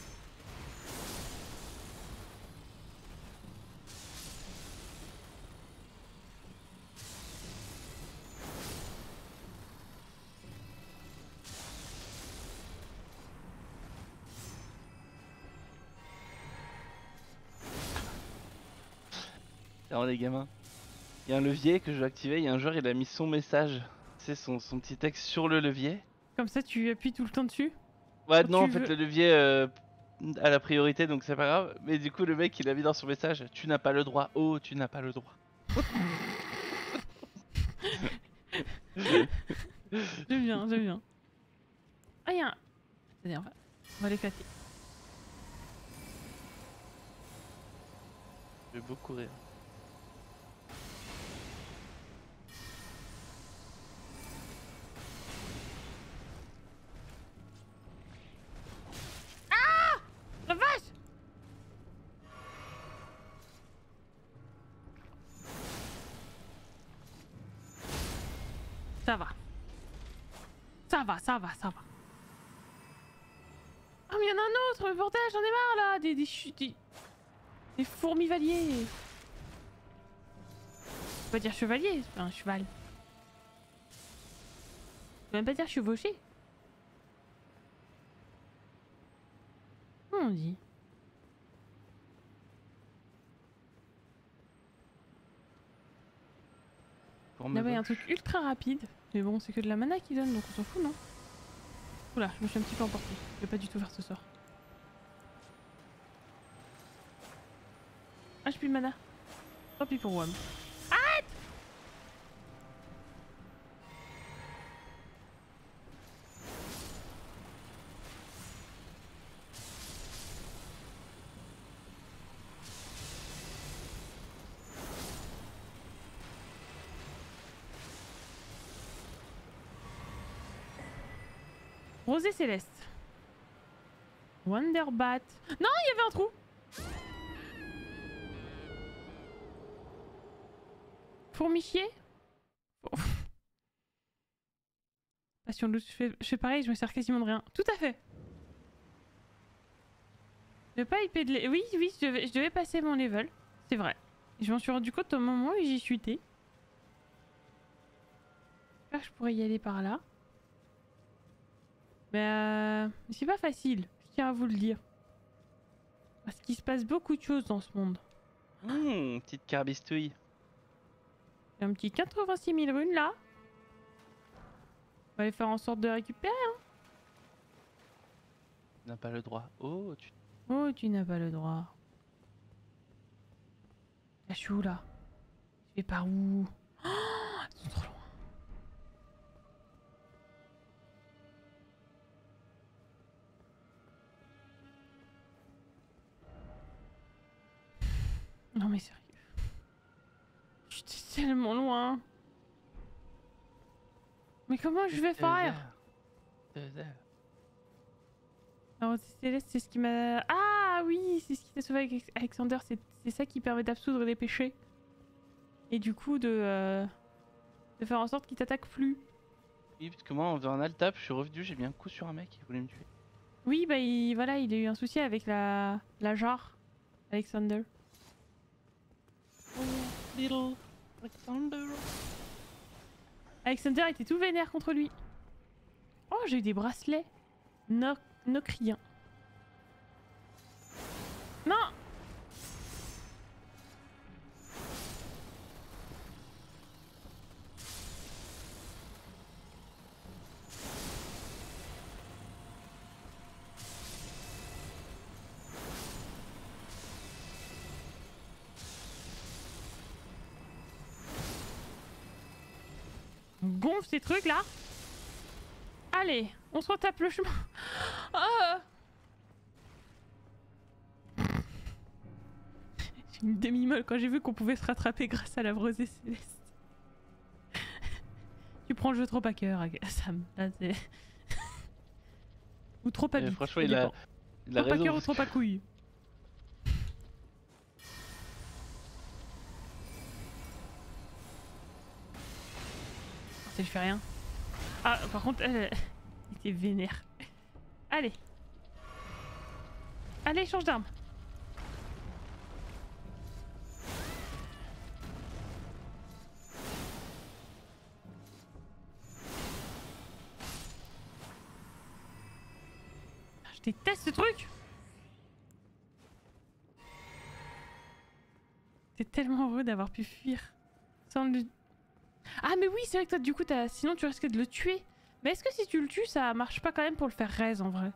Alors les gamins, il y a un levier que je vais activer, il y a un joueur, il a mis son message, c'est son petit texte sur le levier. Comme ça tu appuies tout le temps dessus? Ouais, non en fait le levier a la priorité donc c'est pas grave, mais du coup le mec il a mis dans son message, tu n'as pas le droit, oh tu n'as pas le droit. J'aime bien. Ah il y a un... Allez, on va l'éclater. Je vais beaucoup rire. Ça va. Ah, mais y'en a un autre, le bordel, j'en ai marre là, des fourmivaliers. Je peux pas dire chevalier, c'est pas un cheval. Je peux même pas dire chevauché. Comment on dit? Là-bas y'a un truc ultra rapide. Mais bon, c'est que de la mana qui donne, donc on s'en fout, non? Oula, je me suis un petit peu emporté. Je vais pas du tout faire ce sort. Ah, j'ai plus de mana. Tant pis pour WAM. Arrête! Rosée céleste. Wonderbat. Non, il y avait un trou. Fourmichier. Oh. Passion de loot, je fais pareil, je me sers quasiment de rien. Tout à fait. Je vais pas hyper de... Oui, je devais passer mon level. C'est vrai. Je m'en suis rendu compte au moment où j'y suis été. Là, je pourrais y aller par là. Mais c'est pas facile, je tiens à vous le dire. Parce qu'il se passe beaucoup de choses dans ce monde. Petite carbistouille. J'ai un petit 86 000 runes là. On va les faire en sorte de récupérer. Hein. Tu n'as pas le droit. Oh, tu n'as pas le droit. Je suis où là? Je vais par où? Oh, ils sont trop loin. mais sérieux. J'étais tellement loin. Mais comment je vais faire? 2 heures. Alors, Céleste, c'est ce qui m'a... Ah oui, c'est ce qui t'a sauvé avec Alexander. C'est ça qui permet d'absoudre les péchés. Et du coup, de faire en sorte qu'il t'attaque plus. Oui, parce que moi, en faisant un alt-tap, je suis revenu, j'ai mis un coup sur un mec qui voulait me tuer. Oui, bah voilà, il a eu un souci avec la jarre. Alexander. Oh, little Alexander. Alexander était tout vénère contre lui. Oh, j'ai eu des bracelets. Nocrien. Non! Gonfle ces trucs là. Allez, on se retape le chemin. J'ai une demi-molle quand j'ai vu qu'on pouvait se rattraper grâce à la brosée céleste. Tu prends le jeu trop à cœur, Sam. Là, ou trop à bite. Franchement, il a raison. Trop à cœur ou trop à couille. Je fais rien. Ah, par contre, il était vénère. Allez. Allez, change d'arme. Je déteste ce truc. C'est tellement heureux d'avoir pu fuir sans le... Ah mais oui, c'est vrai que toi du coup sinon tu risques de le tuer. Mais est-ce que si tu le tues, ça marche pas quand même pour le faire raise en vrai?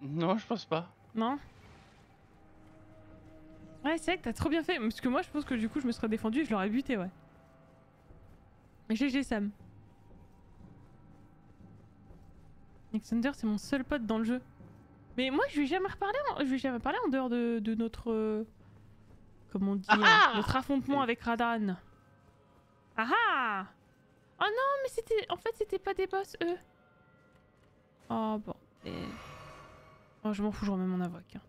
Non, je pense pas. Non? Ouais, c'est vrai que t'as trop bien fait, parce que moi je pense que du coup je me serais défendu et je l'aurais buté, ouais. GG Sam. Alexander, c'est mon seul pote dans le jeu. Mais moi je lui ai jamais parlé en dehors de notre... comment on dit, notre affrontement avec Radan. Ah ah! Oh non, mais c'était... En fait, c'était pas des boss, eux. Oh, bon. Oh, je m'en fous, je remets mon avoc. Hein.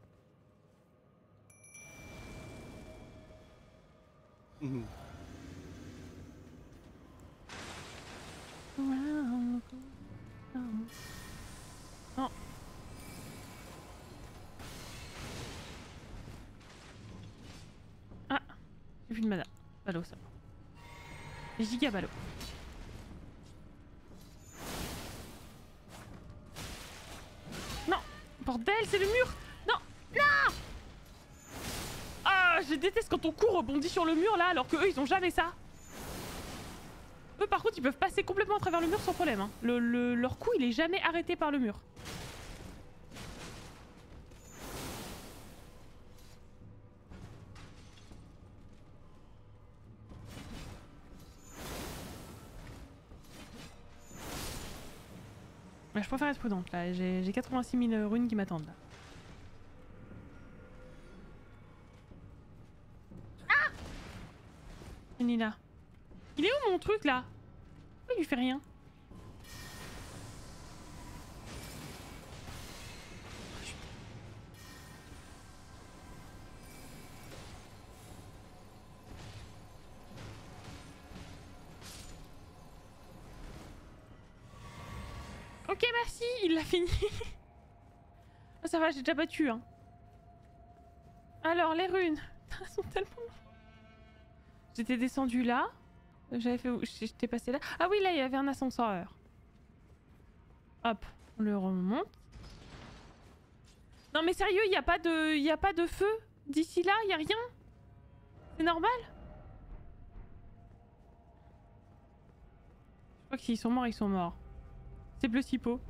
Mmh. Non. Ah! J'ai vu une mana. Ballot, ça. Giga ballot. Non! Bordel, c'est le mur! Non! Non! Ah, je déteste quand on court rebondit sur le mur là, alors que eux ils ont jamais ça. Eux par contre ils peuvent passer complètement à travers le mur sans problème. Hein. Leur coup il est jamais arrêté par le mur. Je préfère être prudente là, j'ai 86 000 runes qui m'attendent là. Ah! Il est là. Il est où mon truc là? Pourquoi il lui fait rien? Ok, merci, il l'a fini. Oh, ça va, j'ai déjà battu. Hein. Alors, les runes. Elles sont tellement... J'étais descendue là. J'avais fait... J'étais passée là. Ah oui, là, il y avait un ascenseur. Hop, on le remonte. Non mais sérieux, il n'y a pas de... Il n'y a pas de feu d'ici là, il n'y a rien. C'est normal. Je crois que s'ils sont morts, ils sont morts. C'est bleu cipo.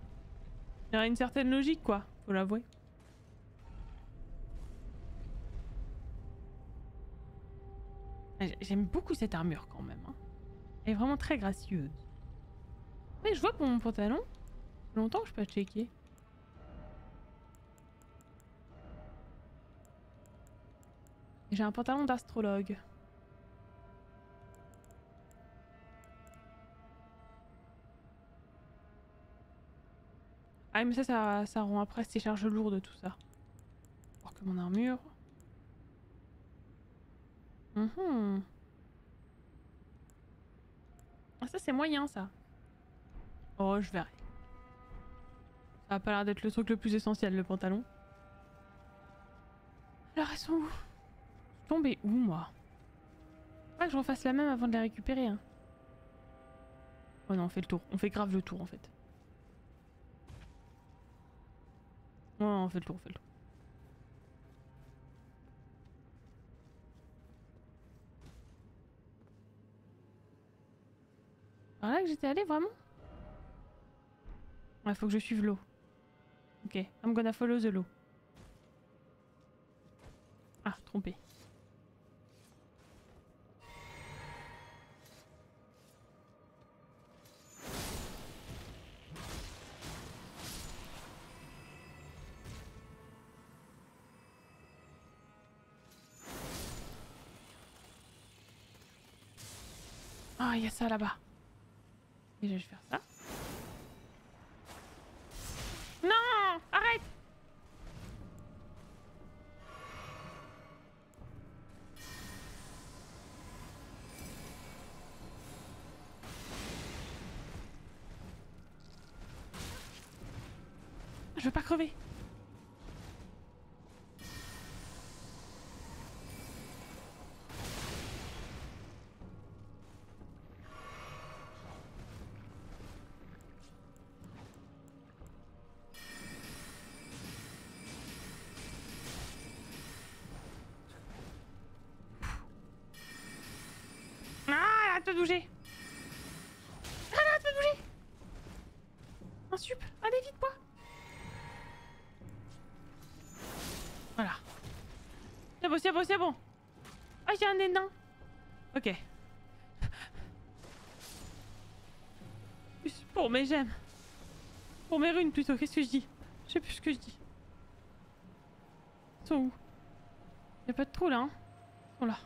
Il y a une certaine logique quoi, faut l'avouer. J'aime beaucoup cette armure quand même. Hein. Elle est vraiment très gracieuse. Mais je vois pour mon pantalon, longtemps que je peux checker. J'ai un pantalon d'astrologue. Ah mais ça rend après ces charges lourdes tout ça. Alors que mon armure... Ah ça c'est moyen ça. Oh je verrai. Ça a pas l'air d'être le truc le plus essentiel le pantalon. Alors elles sont où? Tombé où moi? Pas que je refasse la même avant de la récupérer hein. Oh non on fait le tour, on fait grave le tour en fait. Ouais on fait le tour, on fait le tour. Alors là que j'étais allée vraiment? Ouais faut que je suive l'eau. Ok, I'm gonna follow the law. Ah, trompé. Ah, il y a ça là-bas. Et je vais faire ça. Non, arrête. Je veux pas crever. C'est bon, c'est bon. Ah, j'ai un nain. Ok. Pour mes gemmes. Pour mes runes plutôt, qu'est-ce que je dis? Je sais plus ce que je dis. Ils sont où? Y'a pas de trou là, hein? Ils sont là.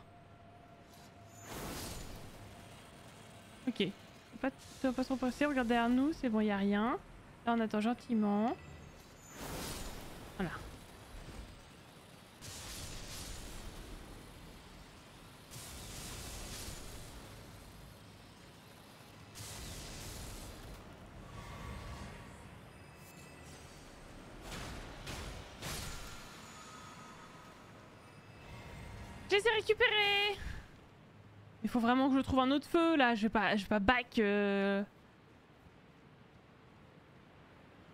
Ok. On va pas s'en passer, regarde derrière nous, c'est bon, y'a rien. Là, on attend gentiment. Voilà. Récupéré. Il faut vraiment que je trouve un autre feu là, je vais pas back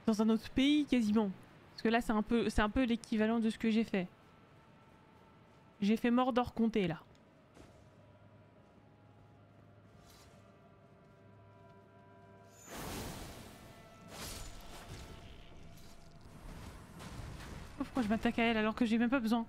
dans un autre pays quasiment. Parce que là c'est un peu l'équivalent de ce que j'ai fait. J'ai fait Mordor Comté là. Pourquoi je m'attaque à elle alors que j'ai même pas besoin?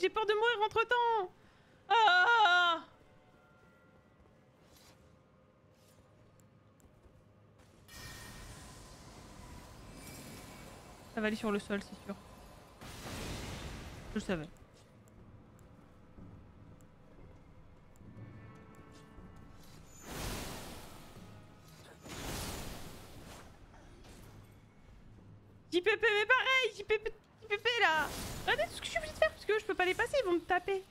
J'ai peur de mourir entre temps. Ah, ça va aller sur le sol, c'est sûr. Je le savais. JPP, mais pareil, JPP là. Regardez tout ce que je suis obligée de faire parce que je peux pas les passer, ils vont me taper.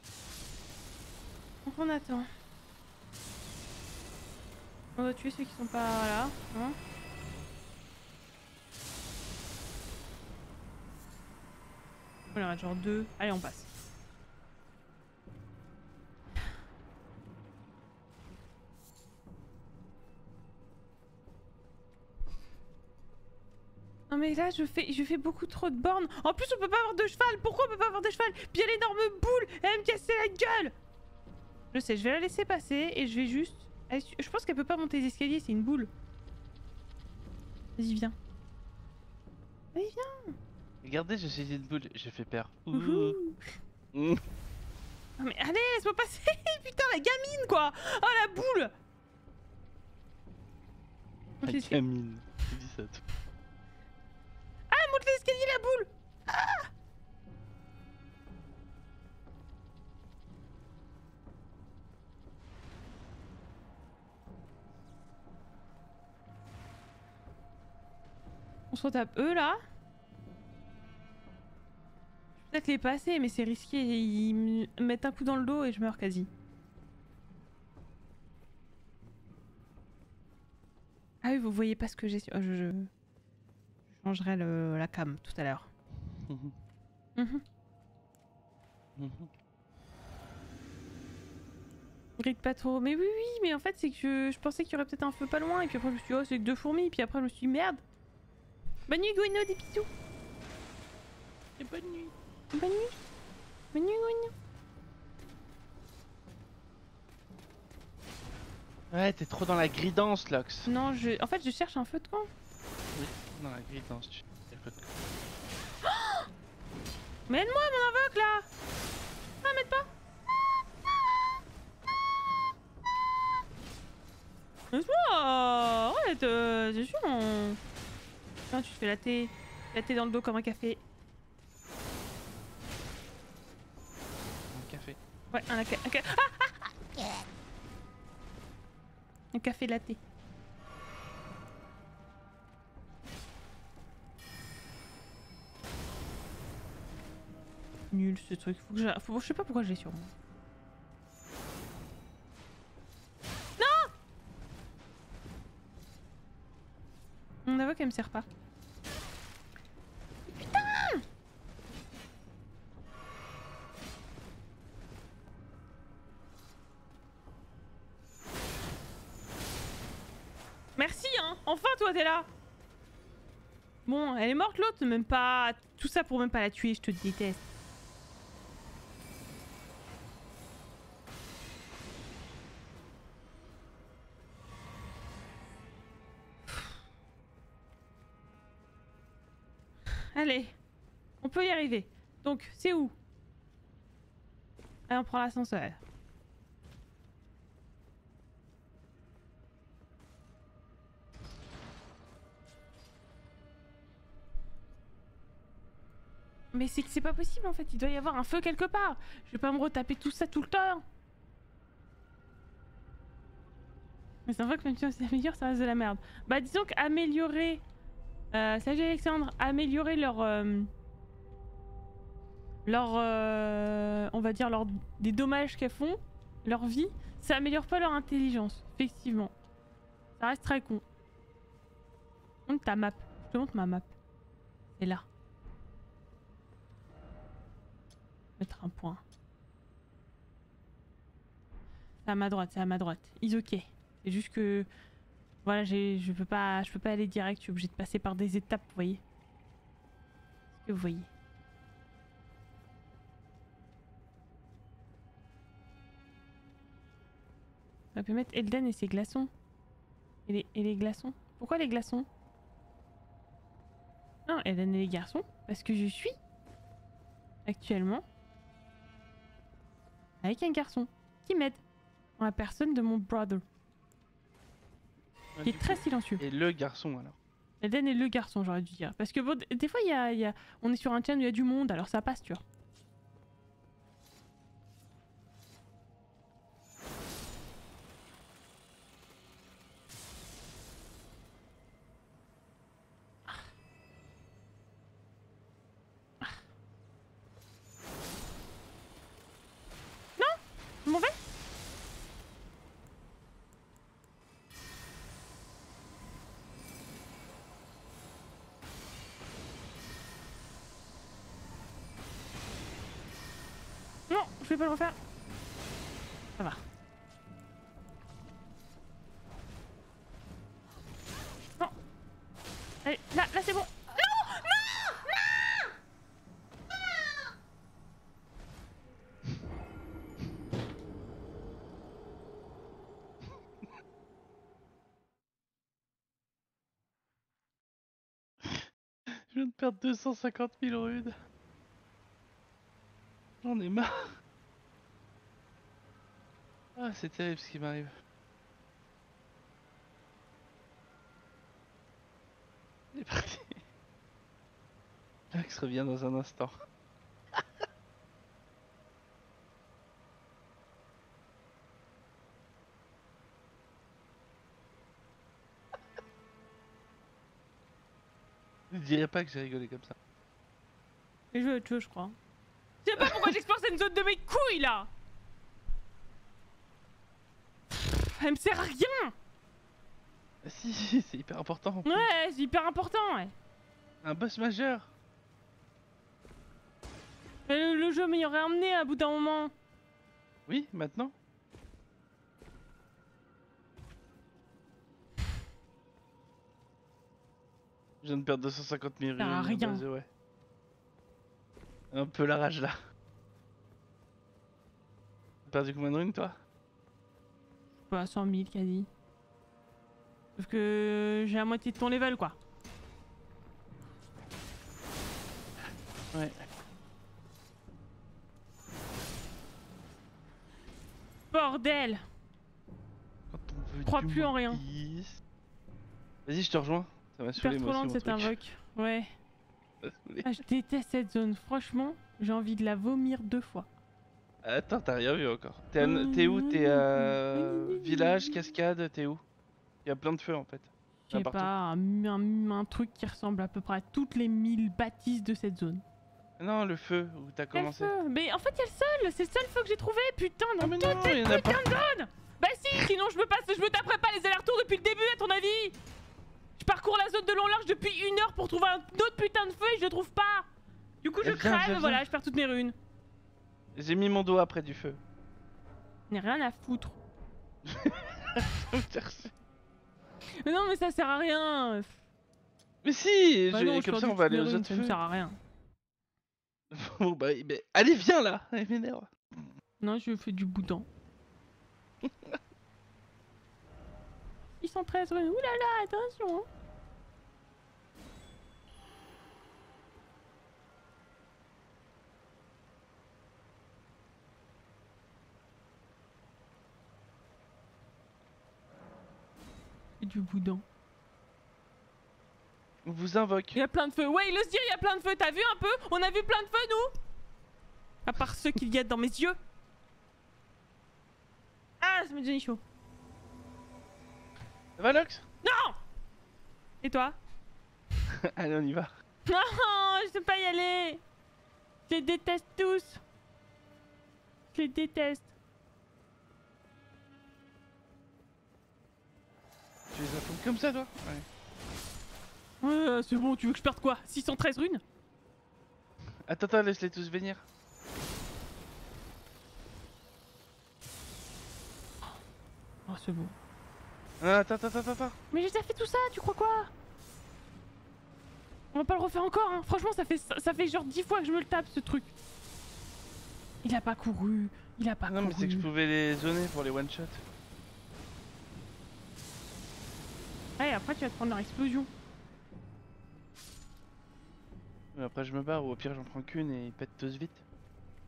Donc on attend. On va tuer ceux qui sont pas là. Hein. On en a genre deux. Allez, on passe. Mais là je fais beaucoup trop de bornes. En plus on peut pas avoir de cheval. Pourquoi on peut pas avoir de cheval? Puis il y a l'énorme boule, elle me cassait la gueule. Je sais, je vais la laisser passer et je vais juste... Je pense qu'elle peut pas monter les escaliers, c'est une boule. Vas-y, viens. Vas-y, viens. Regardez, je saisis une boule, j'ai fait peur. Ouhou. Mmh. Non mais allez, laisse-moi passer. Putain, la gamine, quoi. Oh, la boule. La gamine, tu dis ça, toi. Ah, elle monte l'escalier, la boule. Ah. On se retape eux là. Peut-être les passer, mais c'est risqué. Ils me mettent un coup dans le dos et je meurs quasi. Ah oui, vous voyez pas ce que j'ai. Oh, je changerai la cam tout à l'heure. Grite pas trop. Mais oui, mais en fait, c'est que je pensais qu'il y aurait peut-être un feu pas loin. Et puis après, je me suis dit, oh, c'est que deux fourmis. Et puis après, je me suis dit, merde. Bonne nuit, Gouino, des bisous. Et bonne nuit. Bonne nuit. Bonne nuit, Gouino. Ouais, t'es trop dans la gridance, Loxe. Non, je... En fait, je cherche un feu de camp. Oui, dans la gridance, tu cherches un feu de camp. Oh, mène-moi, mon invoque, là. Ah, m'aide pas. Laisse-moi. Ouais, c'est sûr, on... Putain, tu te fais latter dans le dos comme un café. Un café. Ouais, un café. Ah, ah, ah. Un café latte. Nul ce truc. Faut que je... Faut... Je sais pas pourquoi je l'ai sur moi. On avoue qu'elle me sert pas. Putain! Merci hein! Enfin toi t'es là! Bon, elle est morte l'autre, même pas... Tout ça pour même pas la tuer, je te déteste. Allez, on peut y arriver. Donc, c'est où? Allez, on prend l'ascenseur. Mais c'est que c'est pas possible en fait, il doit y avoir un feu quelque part. Je vais pas me retaper tout ça tout le temps. Mais c'est vrai que même si on s'améliore, ça reste de la merde. Bah disons qu'améliorer... Salut Alexandre, améliorer leur... on va dire, des dommages qu'elles font, leur vie, ça améliore pas leur intelligence, effectivement. Ça reste très con. Montre ta map. Je te montre ma map. C'est là. Mettre un point. C'est à ma droite, c'est à ma droite. Ils ok. C'est juste que... Voilà, je peux pas aller direct, je suis obligée de passer par des étapes, vous voyez. Est-ce que vous voyez? On peut mettre Elden et ses glaçons. Et les glaçons. Pourquoi les glaçons? Non, Elden et les garçons. Parce que je suis actuellement avec un garçon qui m'aide. En la personne de mon brother. Qui est très silencieux. Et le garçon alors. Elden et le garçon, j'aurais dû dire. Parce que bon, des fois, on est sur un channel où il y a du monde, alors ça passe, tu vois. Ah. Ah. Non, je m'en vais. Je vais pas le refaire. Ça va. Non. Allez, là c'est bon. Non. Je viens de perdre 250 000 runes. J'en ai marre. Ah, c'est terrible ce qui m'arrive. C'est parti. Max revient dans un instant. Je dirais pas que j'ai rigolé comme ça. Et je veux être chaud, je crois. Je sais pas pourquoi j'explore cette zone de mes couilles là. Elle me sert à rien. Si, c'est hyper important. En plus. Ouais, c'est hyper important, ouais. Un boss majeur. Le jeu m'aurait emmené à bout d'un moment. Oui, maintenant. Je viens de perdre 250 000 runes. Rien. Base, ouais. Un peu la rage là. T'as perdu combien de runes toi? Pas 100 000 quasi. Sauf que j'ai la moitié de ton level quoi. Ouais. Bordel! Quand on veut, je crois plus en rien. Vas-y, je te rejoins. Ça va saouler moi aussi, cette invoque. Ouais. Ah, je déteste cette zone. Franchement, j'ai envie de la vomir 2 fois. Attends, t'as rien vu encore. T'es où? T'es village, cascade, t'es où? Il y a plein de feux en fait. Je sais pas, un truc qui ressemble à peu près à toutes les 1000 bâtisses de cette zone. Non, le feu où t'as commencé. Mais en fait, il y a le seul. C'est le seul feu que j'ai trouvé. Putain, dans toute cette putain de zone. Bah si, sinon je me taperais pas les allers-retours depuis le début à ton avis. Je parcours la zone de long large depuis 1 heure pour trouver un autre putain de feu et je le trouve pas. Du coup, je crève, voilà, je perds toutes mes runes. J'ai mis mon doigt près du feu. N'ai rien à foutre. Mais non, mais ça sert à rien. Mais si, bah non, comme ça on va aller aux autres feux. Ça ne sert à rien. Bon bah, allez, viens là, elle m'énerve. Non, je fais du boudin. 613 runes, oulala, attention. Et du boudin. On vous invoque. Il y a plein de feux. Ouais, il ose dire il y a plein de feux. T'as vu un peu? On a vu plein de feux, nous. À part ceux qu'il y a dans mes yeux. Ah, ça me donne chaud. Ça va, Loxe? Non. Et toi? Allez, on y va. Non, je sais pas y aller. Je les déteste tous. Je les déteste. Tu les affrontes comme ça, toi? Ouais. Ouais, c'est bon, tu veux que je perde quoi? 613 runes? Attends, laisse-les tous venir. Oh, c'est bon. Attends. Mais j'ai déjà fait tout ça, tu crois quoi? On va pas le refaire encore, hein. Franchement, ça fait genre 10 fois que je me le tape, ce truc. Il a pas couru, il a pas couru. Non, mais c'est que je pouvais les zoner pour les one-shots. Ouais, après tu vas te prendre leur explosion. Après je me barre ou au pire j'en prends qu'une et ils pètent tous vite.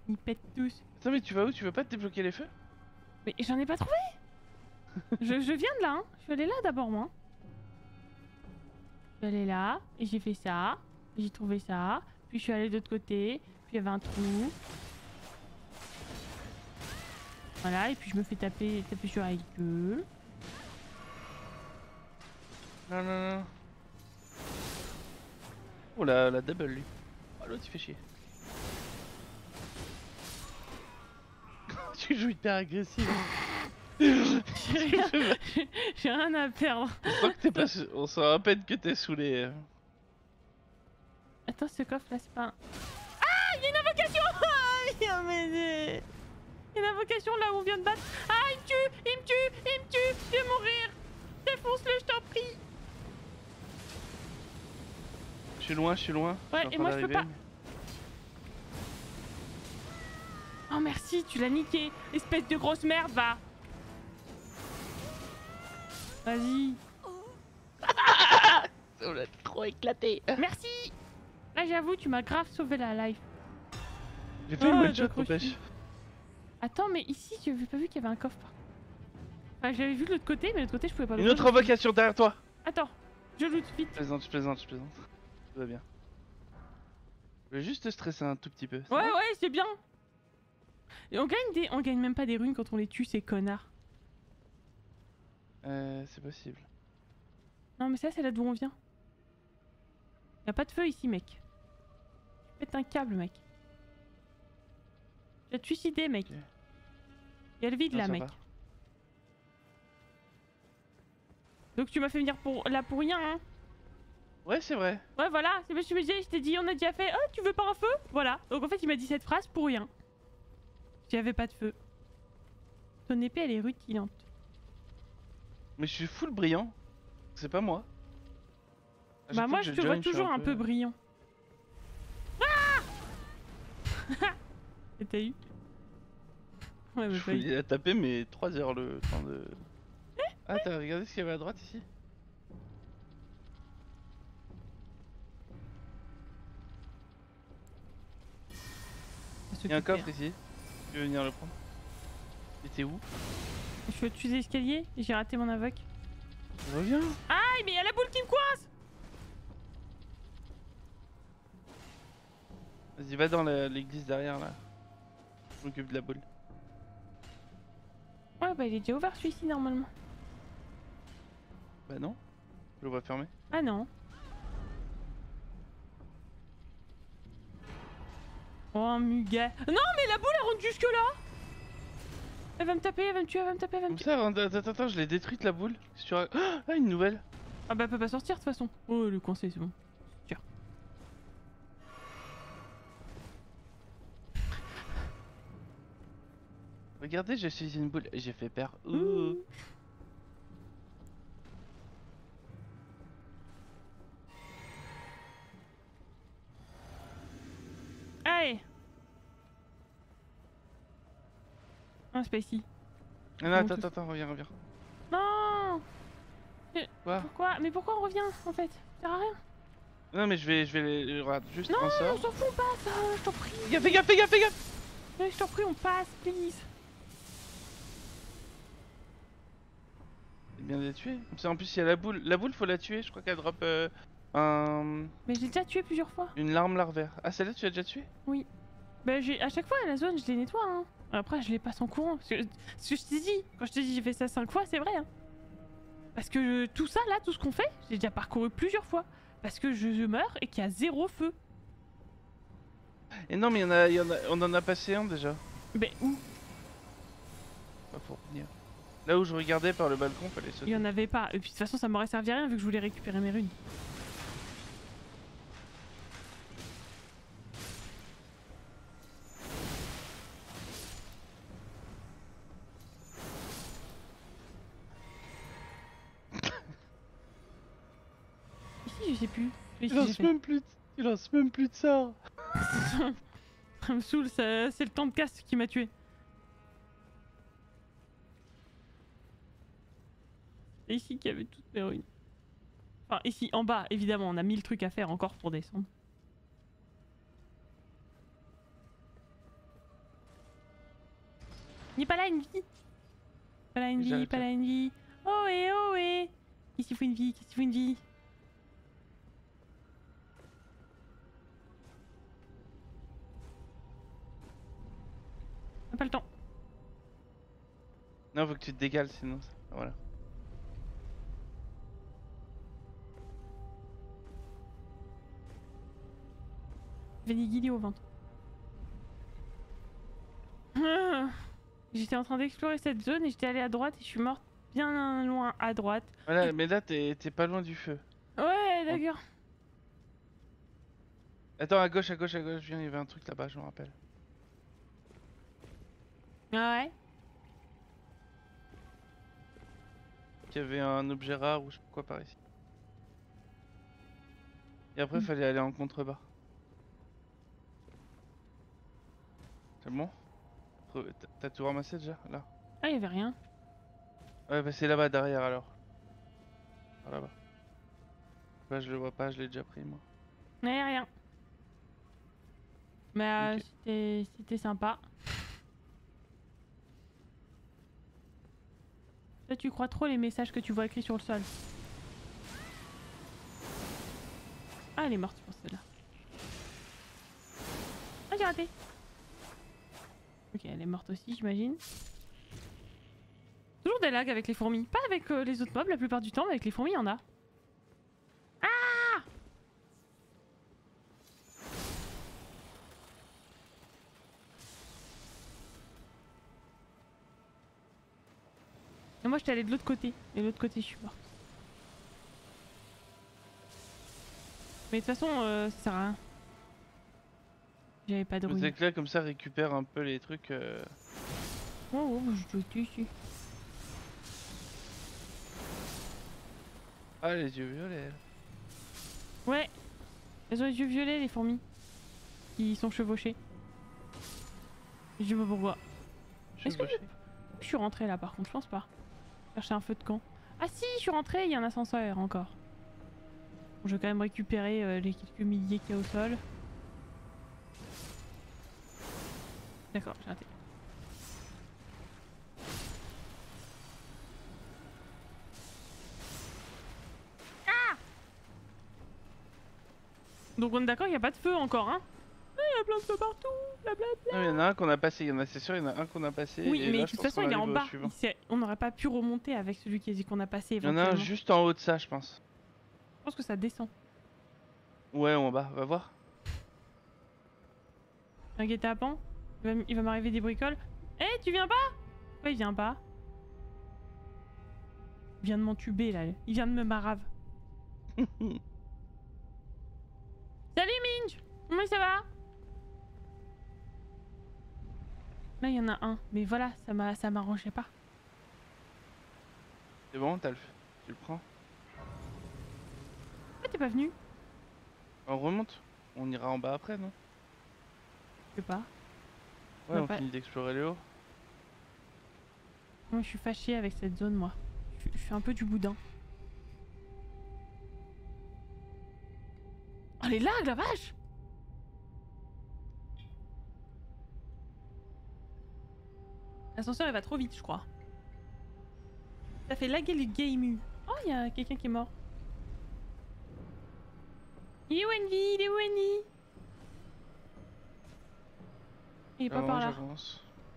Ils pètent tous. Attends, mais tu vas où? Tu veux pas te débloquer les feux? Mais j'en ai pas trouvé. je viens de là, hein. Je suis allé là d'abord moi. Je suis allé là et j'ai fait ça. J'ai trouvé ça. Puis je suis allé de l'autre côté. Puis il y avait un trou. Voilà, et puis je me fais taper sur la gueule. Non. Oh la double lui. Oh l'autre il fait chier. Tu joues hyper agressif. J'ai rien à perdre. On sent à peine que t'es saoulé. Attends, ce coffre là c'est pas un... Ah, il y a une invocation. Viens m'aider. Il y a une invocation là où on vient de battre. Ah, il me tue. Je vais mourir. Défonce-le, je t'en prie. Je suis loin. Ouais, et moi je peux pas. Oh merci, tu l'as niqué. Espèce de grosse merde, va. Vas-y. On l'a trop éclaté. Merci. Là, j'avoue, tu m'as grave sauvé la life. J'ai fait une one-shot, t'empêche. Attends, mais ici, j'ai pas vu qu'il y avait un coffre. Enfin, j'avais vu de l'autre côté, mais de l'autre côté, je pouvais pas le voir. Une autre invocation derrière toi. Attends, je loot vite. Je plaisante, je plaisante, je plaisante. Tout va bien. Je vais juste te stresser un tout petit peu. Ouais, ouais, c'est bien. Et on gagne même pas des runes quand on les tue, ces connards. C'est possible. Non, mais ça, c'est là d'où on vient. Y'a pas de feu ici, mec. Tu pètes un câble, mec. Tu vas te suicider, mec. Okay. Y'a le vide, non, là, mec. Va. Donc tu m'as fait venir pour là pour rien, hein. Ouais, c'est vrai. Ouais, voilà. C'est parce que je t'ai dit, on a déjà fait. Oh, tu veux pas un feu? Voilà. Donc en fait, il m'a dit cette phrase pour rien. J'avais pas de feu. Ton épée, elle est rutilante. Mais je suis full brillant. C'est pas moi. Bah moi je te vois toujours un peu brillant. Ah. Et t'as eu? Ouais, je voulais la taper mais 3 heures le temps de... Ah, t'as regardé ce qu'il y avait à droite ici? Il y a un coffre ici. Tu veux venir le prendre? Mais t'es où? Je suis au-dessus des escaliers et j'ai raté mon invoque. Reviens. Aïe, mais y'a la boule qui me coince. Vas-y, va dans l'église derrière là. Je m'occupe de la boule. Ouais, bah il est déjà ouvert celui-ci normalement. Bah non. Je le vois fermé. Ah non. Oh, muguet. Non, mais la boule elle rentre jusque là. Elle va me taper, elle va me tuer, elle va me taper, elle va me tuer. Comme ça, attends, je l'ai détruite la boule. Ah, une nouvelle. Ah bah elle peut pas sortir de toute façon. Oh, le coincé, c'est bon. Regardez, je suis une boule. J'ai fait peur. Ouh. Allez. Ah, c'est pas ici. Non, attends, reviens. Non. Mais pourquoi? Mais pourquoi on revient en fait? Ça sert à rien. Non, mais je vais regarde juste. Non, on s'en fout, on passe. Je t'en prie. Fais gaffe. Je t'en prie, on passe, please. Bien de les tuer. En plus, il y a la boule. La boule, faut la tuer. Je crois qu'elle drop un. Mais j'ai déjà tué plusieurs fois. Une larme larvaire. Ah, celle-là, tu l'as déjà tuée? Oui. Bah, à chaque fois, la zone, je les nettoie. Hein. Après, je les passe en courant. Ce que je t'ai dit. Quand je t'ai dit j'ai fait ça 5 fois, c'est vrai. Hein. Parce que tout ça, là, tout ce qu'on fait, j'ai déjà parcouru plusieurs fois. Parce que je meurs et qu'il y a zéro feu. Et non, mais on en a passé un déjà. Mais où? Pas pour venir. Là où je regardais par le balcon, fallait sauter. Il y en avait pas. Et puis de toute façon, ça m'aurait servi à rien vu que je voulais récupérer mes runes. Ici, je sais plus. Il lance même plus de ça. Ça me saoule, c'est le temps de casse qui m'a tué. C'est ici qu'il y avait toutes mes ruines. Enfin, ici, en bas, évidemment, on a 1000 trucs à faire encore pour descendre. Il n'est pas là, Envee. Pas là, Envee. Ohé. Qu'est-ce qu'il faut, Envee. On n'a pas le temps. Non, faut que tu te dégales, sinon, voilà. J'avais des guillis au ventre. J'étais en train d'explorer cette zone et j'étais allé à droite et je suis morte bien loin à droite. Voilà, et... mais là t'es pas loin du feu. Ouais, d'accord. Attends, à gauche, viens, il y avait un truc là-bas, je me rappelle. Ah ouais? Il y avait un objet rare ou je sais pas quoi par ici. Et après, fallait aller en contrebas. C'est bon? T'as tout ramassé déjà? Là? Ah, y'avait rien. Ouais, bah c'est là-bas derrière alors. Ah, là-bas. Bah, je le vois pas, je l'ai déjà pris moi. Ouais, rien. Mais c'était sympa. Toi, tu crois trop les messages que tu vois écrits sur le sol. Ah, elle est morte pour celle-là. Ah, j'ai raté. Ok, elle est morte aussi, j'imagine. Toujours des lags avec les fourmis. Pas avec les autres mobs la plupart du temps, mais avec les fourmis, il y en a. Ah! Et moi, j'étais allée de l'autre côté. Et de l'autre côté, je suis morte. Mais de toute façon, ça sert à rien. J'avais pas de rouille. Les éclats comme ça récupèrent un peu les trucs. Oh, oh, je te tue. Ah, les yeux violets. Ouais. Elles ont les yeux violets, les fourmis. Ils sont chevauchés. Je sais pas pourquoi. Est-ce que je suis rentrée là par contre? Je pense pas. Chercher un feu de camp. Ah si, je suis rentrée, il y a un ascenseur encore. Bon, je vais quand même récupérer les quelques milliers qu'il y a au sol. D'accord, j'ai raté. Donc on est d'accord, il n'y a pas de feu encore, hein? Il y a plein de feu partout, blablabla. Il y en a un qu'on a passé, c'est sûr, il y en a un qu'on a passé. Oui, et mais là, de toute façon, il est en bas. On n'aurait pas pu remonter avec celui qu'on a passé. Il y en a un juste en haut de ça, je pense. Je pense que ça descend. Ouais, en bas, va voir. Un guet-apens. Il va m'arriver des bricoles. Eh, hey, tu viens pas? Pourquoi il vient pas? Il vient de m'entuber, là. Il vient de me marave. Salut Minge! Comment ça va? Là il y en a un, mais voilà, ça m'arrangeait pas. C'est bon, tu le prends. Ah, t'es pas venu? On remonte, on ira en bas après, non? Je sais pas. Ouais, on finit d'explorer les hauts. Moi je suis fâchée avec cette zone, moi. Je suis un peu du boudin. Oh les lags, la vache! L'ascenseur il va trop vite, je crois. Ça fait laguer le game. Oh, il y a quelqu'un qui est mort. Il est où Envee? Il est où Envee? Il est pas par là.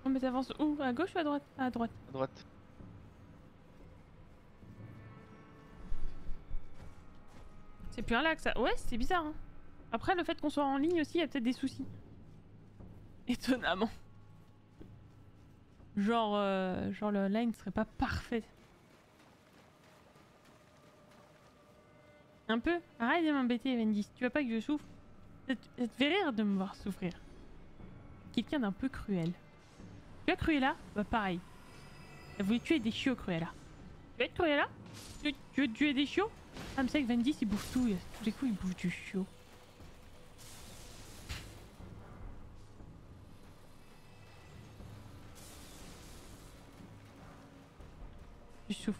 Oh, mais t'avances où? À gauche ou à droite? À droite. À droite. C'est plus un lac ça. Ouais, c'est bizarre. Hein. Après, le fait qu'on soit en ligne aussi, il y a peut-être des soucis. Étonnamment. Genre, le line serait pas parfait. Un peu. Arrête de m'embêter, Wendy. Tu vois pas que je souffre? Ça te fait rire de me voir souffrir. Quelqu'un d'un peu cruel. Tu as Cruella? Bah pareil. Elle voulait tuer des chiots, Cruella. Tu veux être Cruella? Tu veux tuer des chiots? Ah, mais c'est que Vendis il bouffe tout, tous les coups il bouffe du chiot. Je souffre.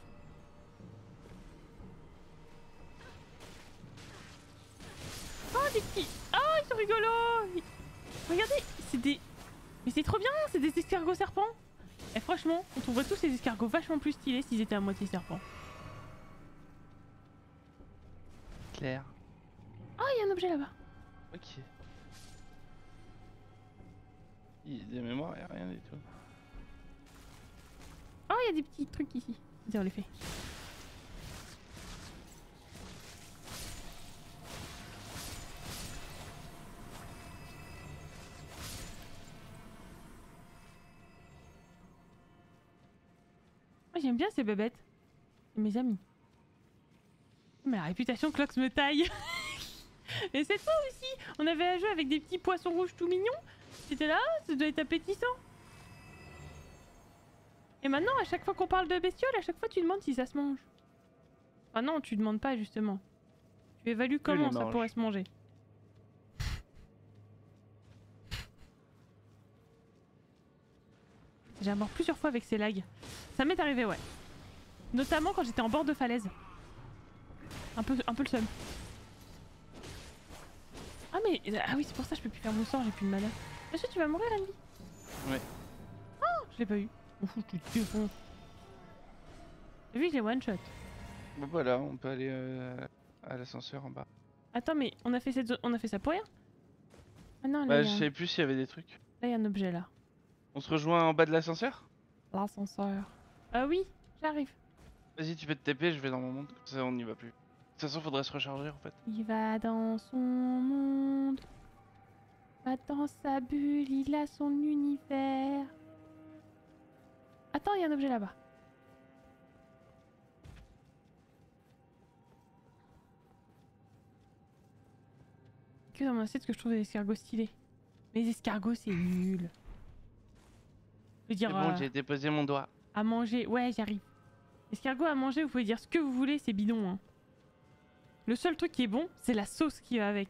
Oh, des petits. Oh, ils sont rigolos. Regardez, c'est des. Mais c'est trop bien, c'est des escargots serpents. Et franchement, on trouverait tous ces escargots vachement plus stylés s'ils étaient à moitié serpents. Oh, il y a un objet là-bas. Ok. Il y a des mémoires, il n'y a rien du tout. Oh, il y a des petits trucs ici. Vas-y, on les fait. Oh, j'aime bien ces bébêtes. C'est mes amis. Mais la réputation que Loxe me taille. Et cette fois aussi, on avait un jeu avec des petits poissons rouges tout mignons. C'était là, ça doit être appétissant. Et maintenant, à chaque fois qu'on parle de bestioles, à chaque fois tu demandes si ça se mange. Ah non, tu demandes pas justement. Tu évalues comment ça pourrait se manger. J'ai déjà mort plusieurs fois avec ces lags. Ça m'est arrivé, ouais. Notamment quand j'étais en bord de falaise. Un peu le seum. Ah mais... Ah oui, c'est pour ça que je peux plus faire mon sort, j'ai plus de mana. Monsieur, tu vas mourir, Envee. Ouais. Ah, je l'ai pas eu. M'en fous, je te défonce. T'as vu, j'ai one-shot. Bon bah là, on peut aller à l'ascenseur en bas. Attends, mais on a fait cette zone... on a fait ça pour rien. Ah non, là, bah, je savais plus s'il y avait des trucs. Là, il y a un objet, là. On se rejoint en bas de l'ascenseur? L'ascenseur... Ah oui, j'arrive. Vas-y, tu peux te TP, je vais dans mon monde, comme ça on n'y va plus. De toute façon, faudrait se recharger en fait. Il va dans son monde, va dans sa bulle, il a son univers. Attends, il y a un objet là-bas. Que dans mon assiette que je trouve des escargots stylés. Mais les escargots, c'est nul. C'est bon, j'ai déposé mon doigt. À manger, ouais, j'arrive. Escargot à manger, vous pouvez dire ce que vous voulez, c'est bidon. Hein. Le seul truc qui est bon, c'est la sauce qui va avec.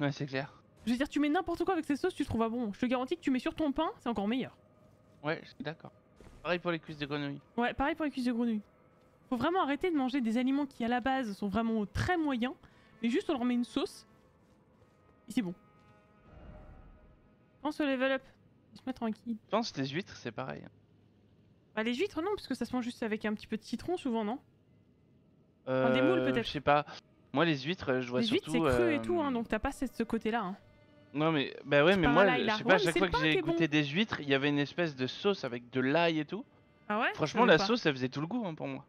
Ouais, c'est clair. Je veux dire, tu mets n'importe quoi avec ces sauces, tu trouveras bon. Je te garantis que tu mets sur ton pain, c'est encore meilleur. Ouais, d'accord. Pareil pour les cuisses de grenouille. Ouais, pareil pour les cuisses de grenouille. Faut vraiment arrêter de manger des aliments qui, à la base, sont vraiment très moyens, mais juste on leur met une sauce, et c'est bon. Pense au level up. Laisse-moi tranquille. Je pense que les huîtres, c'est pareil. Bah les huîtres non, parce que ça se mange juste avec un petit peu de citron souvent, non? Enfin, des moules peut-être. Je sais pas. Moi les huîtres, je vois les surtout... Les huîtres c'est cru et tout, hein, donc t'as pas ce côté-là. Hein. Non mais, bah ouais mais moi, je sais pas, à chaque fois que j'ai goûté des huîtres, il y avait une espèce de sauce avec de l'ail et tout. Ah ouais? Franchement la sauce, ça faisait tout le goût hein, pour moi.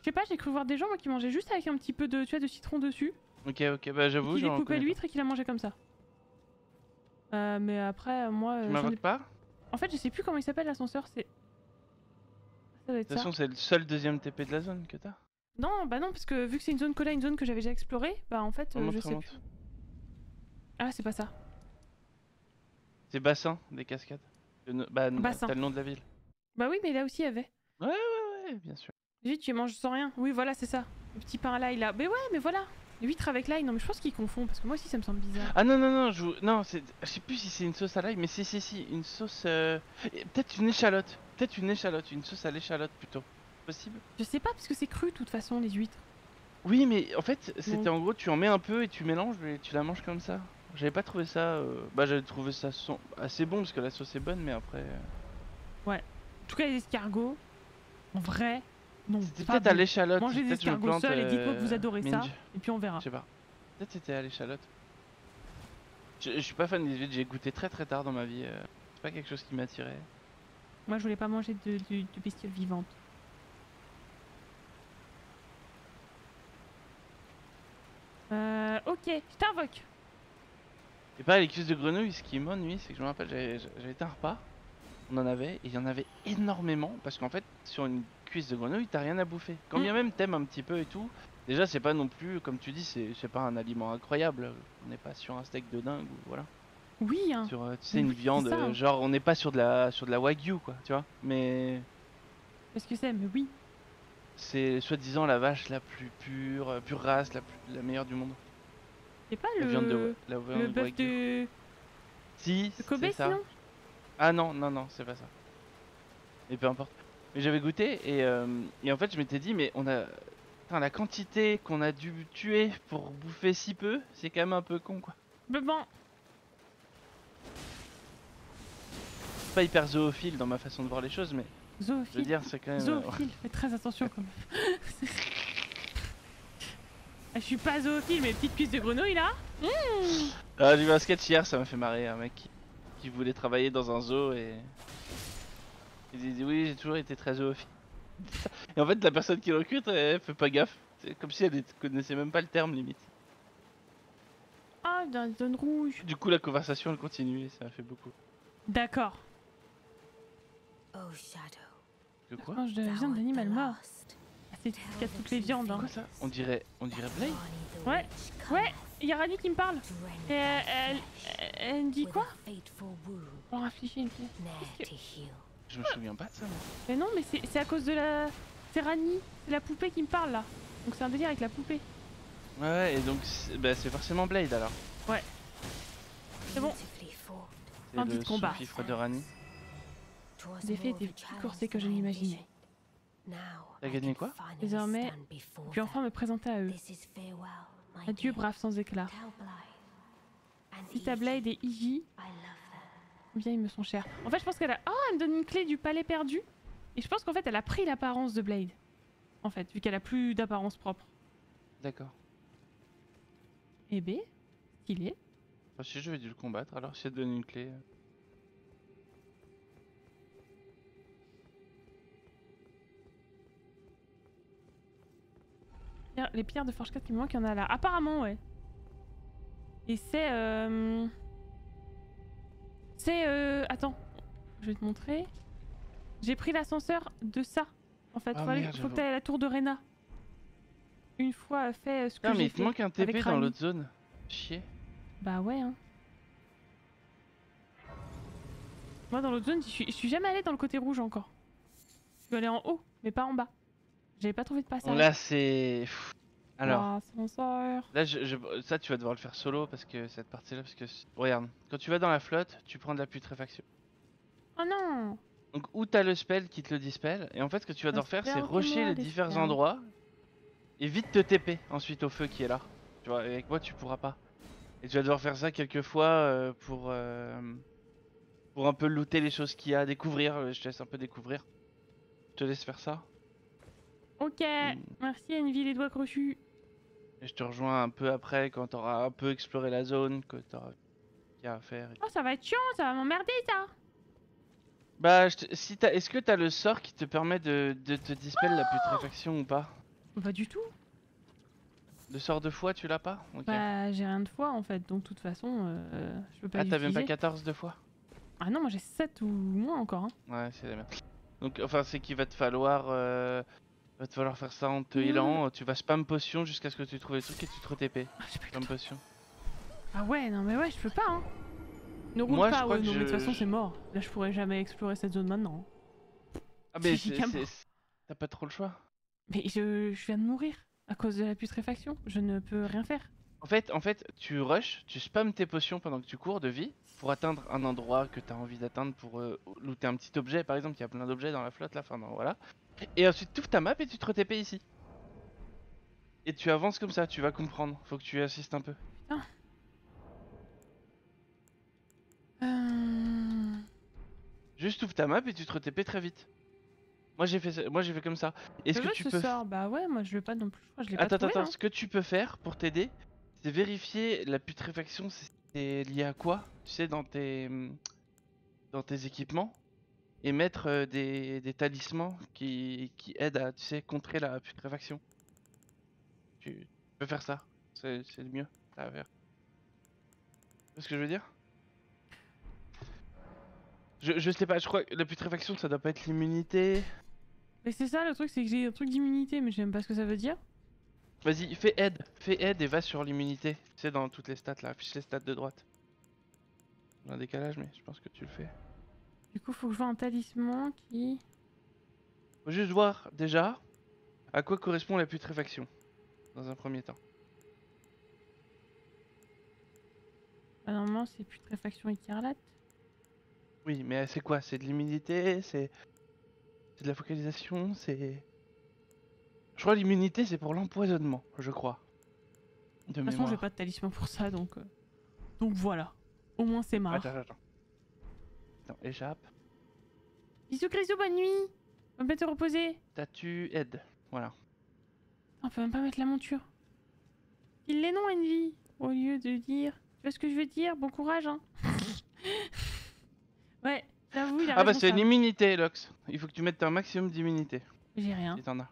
Je sais pas, j'ai cru voir des gens moi qui mangeaient juste avec un petit peu de, tu vois, de citron dessus. Ok, ok, bah j'avoue. J'ai coupé l'huître et qu'il a mangé comme ça. Mais après, moi... Tu m'inventes pas? En fait, je sais plus comment il s'appelle l'ascenseur, c'est... De toute façon, c'est le seul deuxième TP de la zone que t'as. Non, bah non, parce que vu que c'est une zone collée à une zone que j'avais déjà explorée, bah en fait, je sais plus. Ah, c'est pas ça. C'est Bassin, des cascades. Bah non, t'as le nom de la ville. Bah oui, mais là aussi, il y avait. Ouais, ouais, ouais, bien sûr. Vite, tu manges sans rien. Oui, voilà, c'est ça. Le petit pain à l'ail, là. Mais ouais, mais voilà. Les huîtres avec l'ail. Non, mais je pense qu'ils confondent, parce que moi aussi, ça me semble bizarre. Ah non, non, non, non, je sais plus si c'est une sauce à l'ail, mais si, si, si, une sauce... Peut-être une échalote. Peut-être une échalote, une sauce à l'échalote plutôt. Possible? Je sais pas parce que c'est cru de toute façon les huîtres. Oui mais en fait c'était en gros tu en mets un peu et tu mélanges et tu la manges comme ça. J'avais pas trouvé ça... Bah j'avais trouvé ça assez bon parce que la sauce est bonne mais après... Ouais. En tout cas les escargots, en vrai, non. C'était peut-être à l'échalote. Mangez des escargots seuls et dites-moi que vous adorez ça et puis on verra. Je sais pas. Peut-être c'était à l'échalote. Je suis pas fan des huîtres, j'ai goûté très très tard dans ma vie. C'est pas quelque chose qui m'attirait. Moi je voulais pas manger de bestioles vivantes. Ok, je t'invoque. Et pas les cuisses de grenouille, ce qui m'ennuie c'est que je me rappelle, j'avais un repas, on en avait, et il y en avait énormément, parce qu'en fait sur une cuisse de grenouille t'as rien à bouffer. Quand bien même t'aimes un petit peu et tout, déjà c'est pas non plus, comme tu dis, c'est pas un aliment incroyable, on n'est pas sur un steak de dingue, voilà. Oui, hein. Sur, tu sais, une viande, ça, hein. Genre on n'est pas sur de la wagyu, quoi, tu vois, mais... Parce que c'est, mais oui. C'est soi-disant la vache la plus pure race, la meilleure du monde. C'est pas la viande le bœuf de... Si, c'est ça. Sinon ah non, non, non, c'est pas ça. Et peu importe. Mais j'avais goûté et en fait je m'étais dit, mais on a... Putain, la quantité qu'on a dû tuer pour bouffer si peu, c'est quand même un peu con, quoi. Mais bon. Pas hyper zoophile dans ma façon de voir les choses, mais zoophile. Je veux dire, c'est quand même zoophile. Fais très attention quand même. Je suis pas zoophile, mais petite cuisse de grenouille là. J'ai vu un sketch hier, ça m'a fait marrer, un mec qui voulait travailler dans un zoo et il dit oui, j'ai toujours été très zoophile. Et en fait, la personne qui le recrute, elle fait pas gaffe. C'est comme si elle connaissait même pas le terme limite. Ah, dans une zone rouge. Du coup, la conversation elle continue et ça m'a fait beaucoup. D'accord. Oh, Shadow. De quoi? Quand je viande d'animal mort. Ah, c'est toutes les viandes. Hein. Quoi ça? On dirait Blaidd. Ouais, ouais, y'a Ranni qui me parle. Et elle me dit quoi? On rafraîchit une fille. Je me souviens pas de ça, moi. Mais non, mais c'est à cause de la... C'est Ranni, c'est la poupée qui me parle là. Donc c'est un délire avec la poupée. Ouais, et donc c'est forcément Blaidd alors. Ouais. C'est bon. C'est le sous-fifre de Ranni. J'ai fait des petits corsets que je n'imaginais. T'as gagné quoi? Désormais, je puis enfin me présenter à eux. Adieu, brave sans éclat. Si ta Blaidd et Iggy, bien ils me sont chers. En fait je pense qu'elle a... Oh elle me donne une clé du palais perdu. Et je pense qu'en fait elle a pris l'apparence de Blaidd. En fait, vu qu'elle a plus d'apparence propre. D'accord. Eh ben, il est. Moi aussi je vais dû le combattre alors si elle donne une clé... Les pierres de Forge 4 qui me manquent, il y en a là. Apparemment, ouais. Et c'est... Attends, je vais te montrer. J'ai pris l'ascenseur de ça. En fait, faut que t'ailles à la tour de Rena. Une fois fait ce que j'ai fait. Non mais il te manque un TP dans l'autre zone. Chier. Bah ouais, hein. Moi dans l'autre zone, je suis jamais allée dans le côté rouge encore. Je suis allée en haut, mais pas en bas. J'avais pas trouvé de passage. Là c'est... Alors... Ah, là ça tu vas devoir le faire solo parce que cette partie là parce que... Regarde, quand tu vas dans la flotte, tu prends de la putréfaction. Oh non. Donc où t'as le spell qui te le dispel et en fait ce que tu vas devoir faire c'est rusher les différents endroits et vite te TP ensuite au feu qui est là. Tu vois, avec moi tu pourras pas. Et tu vas devoir faire ça quelques fois pour un peu looter les choses qu'il y a, découvrir, je te laisse un peu découvrir. Je te laisse faire ça. Ok, merci Envee les doigts crochus. Et je te rejoins un peu après quand t'auras un peu exploré la zone, que t'auras qu'à faire. Oh ça va être chiant, ça va m'emmerder ça. Bah si t'as, est-ce que t'as le sort qui te permet de te dispel la putréfaction ou pas? Pas du tout. Le sort de foi tu l'as pas? Okay. Bah j'ai rien de foi en fait, donc de toute façon je peux pas l'utiliser. Ah t'as même pas 14 de foi? Ah non moi j'ai 7 ou moins encore hein. Ouais c'est la merde. Donc enfin c'est qu'il va te falloir... Va te falloir faire ça en te healant, tu vas spam potion jusqu'à ce que tu trouves le truc et tu te re-TP. Ah, spam potion. Ah ouais, non mais ouais, je peux pas hein. Ne roule pas, ouais, non mais de toute façon c'est mort. Là je pourrais jamais explorer cette zone maintenant. Ah mais t'as pas trop le choix. Mais je viens de mourir à cause de la putréfaction, je ne peux rien faire. En fait, tu rushes, tu spam tes potions pendant que tu cours de vie pour atteindre un endroit que t'as envie d'atteindre pour looter un petit objet par exemple, il y a plein d'objets dans la flotte là, enfin non, voilà. Et ensuite tu ouvres ta map et tu te re-TP ici. Et tu avances comme ça, tu vas comprendre. Faut que tu assistes un peu. Putain. Juste ouvre ta map et tu te re-TP très vite. Moi j'ai fait, comme ça. Est-ce que tu peux... Bah ouais, moi je veux pas non plus. Je crois que je l'ai pas trouvé, attends, ce que tu peux faire pour t'aider, c'est vérifier la putréfaction, c'est lié à quoi, tu sais, dans tes équipements. Et mettre des talismans qui aident à, tu sais, contrer la putréfaction. Tu peux faire ça, c'est le mieux à faire. Tu vois ce que je veux dire? Je sais pas, je crois que la putréfaction ça doit pas être l'immunité. Mais c'est ça le truc, c'est que j'ai un truc d'immunité mais je sais même pas ce que ça veut dire. Vas-y, fais aide et va sur l'immunité. Tu sais, dans toutes les stats là, affiche les stats de droite. J'ai un décalage mais je pense que tu le fais. Du coup, faut que je vois un talisman qui... Faut juste voir, déjà, à quoi correspond la putréfaction, dans un premier temps. Bah normalement, c'est putréfaction écarlate. Oui, mais c'est quoi? C'est de l'immunité, c'est de la focalisation, c'est... Je crois que l'immunité, c'est pour l'empoisonnement, je crois. De toute façon, j'ai pas de talisman pour ça, donc... Donc voilà. Au moins, c'est marrant. Attends. Échappe. Bisous Crisou, bonne nuit. On va bien te reposer. Statue aide, voilà. On peut même pas mettre la monture. Il les noms Envee au lieu de dire. Tu vois ce que je veux dire? Bon courage hein. Ouais, j'avoue il a raison. Ah bah c'est une immunité Loxe. Il faut que tu mettes un maximum d'immunité. J'ai rien. Et t'en as.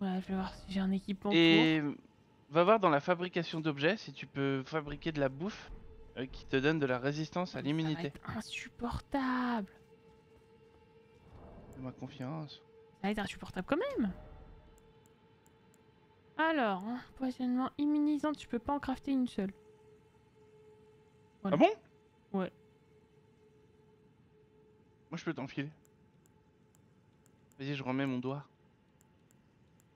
Ouais, je vais voir si j'ai un équipement. Et va voir dans la fabrication d'objets si tu peux fabriquer de la bouffe qui te donne de la résistance à l'immunité. Insupportable. Ma confiance. Ça va être insupportable quand même. Alors, poisonnement immunisant, tu peux pas en crafter une seule. Voilà. Ah bon? Ouais. Moi je peux t'enfiler. Vas-y, je remets mon doigt.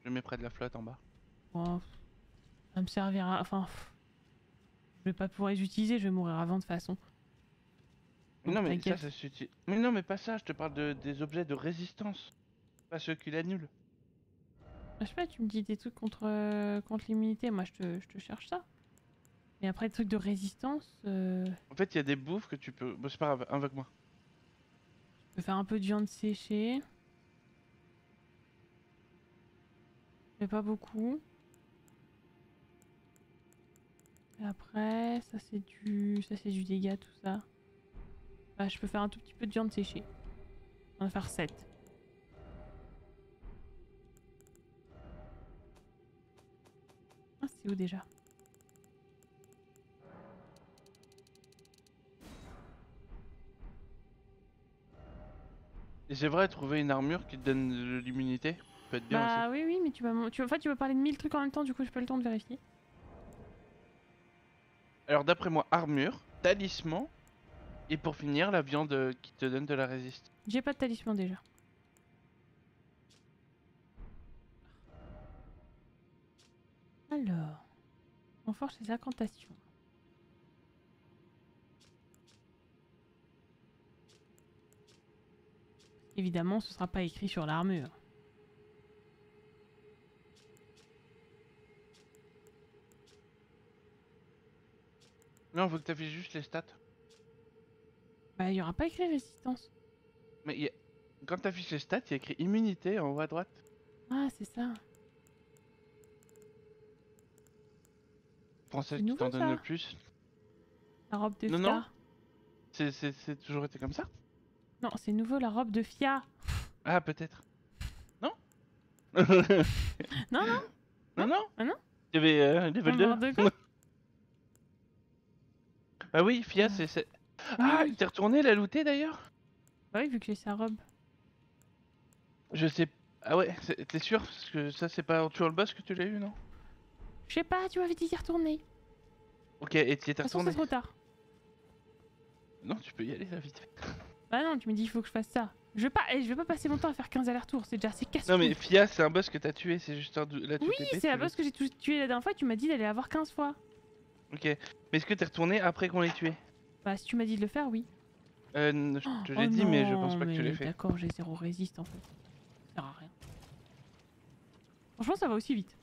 Je le mets près de la flotte en bas. Oh, ça me servira... Enfin... Je vais pas pouvoir les utiliser, je vais mourir avant de toute façon. Donc, non mais ça, ça s'utilise. Mais non mais pas ça, je te parle des objets de résistance. Pas ceux qui l'annulent. Je sais pas, tu me dis des trucs contre l'immunité, moi je te cherche ça. Et après, le truc de résistance. En fait, il y a des bouffes que tu peux. Bon, c'est pas grave, invoque-moi. Tu peux faire un peu de viande séchée. Mais pas beaucoup. Et après, ça c'est du. Ça c'est du dégât, tout ça. Bah, je peux faire un tout petit peu de viande séchée. On va faire 7. Ah, c'est où déjà? Et c'est vrai, trouver une armure qui te donne l'immunité, peut être bien aussi. Oui, mais en fait, tu vas parler de 1000 trucs en même temps, du coup, j'ai pas le temps de vérifier. Alors, d'après moi, armure, talisman, et pour finir, la viande qui te donne de la résistance. J'ai pas de talisman déjà. Alors, on forge les incantations. Évidemment, ce sera pas écrit sur l'armure. Non, faut que tu affiches juste les stats. Bah, il y aura pas écrit résistance. Mais y a... quand tu affiches les stats, il y a écrit immunité en haut à droite. Ah, c'est ça. Prends celle qui t'en donne le plus. La robe de Fia. C'est toujours été comme ça? Non, c'est nouveau, la robe de Fia. Ah, peut-être. Non, non, non. Non, non. Ah non. Il y avait level 2. Ah oui, Fia, c'est... Ah, il t'est retourné la looter d'ailleurs? Bah oui, vu que j'ai sa robe. Je sais... Ah ouais, t'es sûr? Parce que ça, c'est pas en tuant le boss que tu l'as eu, non? Je sais pas, tu m'avais dit d'y retourner. Ok, et t'y étais retourné? C'est trop tard. Non, tu peux y aller, là, vite fait. Bah non, tu me dis il faut que je fasse ça. Je vais pas passer mon temps à faire 15 allers-retours, c'est déjà assez casse-couille. Non mais Fia, c'est un boss que t'as tué, c'est juste un... Là, tu oui, c'est un boss que j'ai tué la dernière fois, tu m'as dit d'aller la voir 15 fois. Ok, mais est-ce que t'es retourné après qu'on l'ait tué? Bah si tu m'as dit de le faire, oui. Je te l'ai dit, mais je pense pas que tu l'aies fait. D'accord, j'ai 0 résiste en fait. Ça sert à rien. Franchement, ça va aussi vite.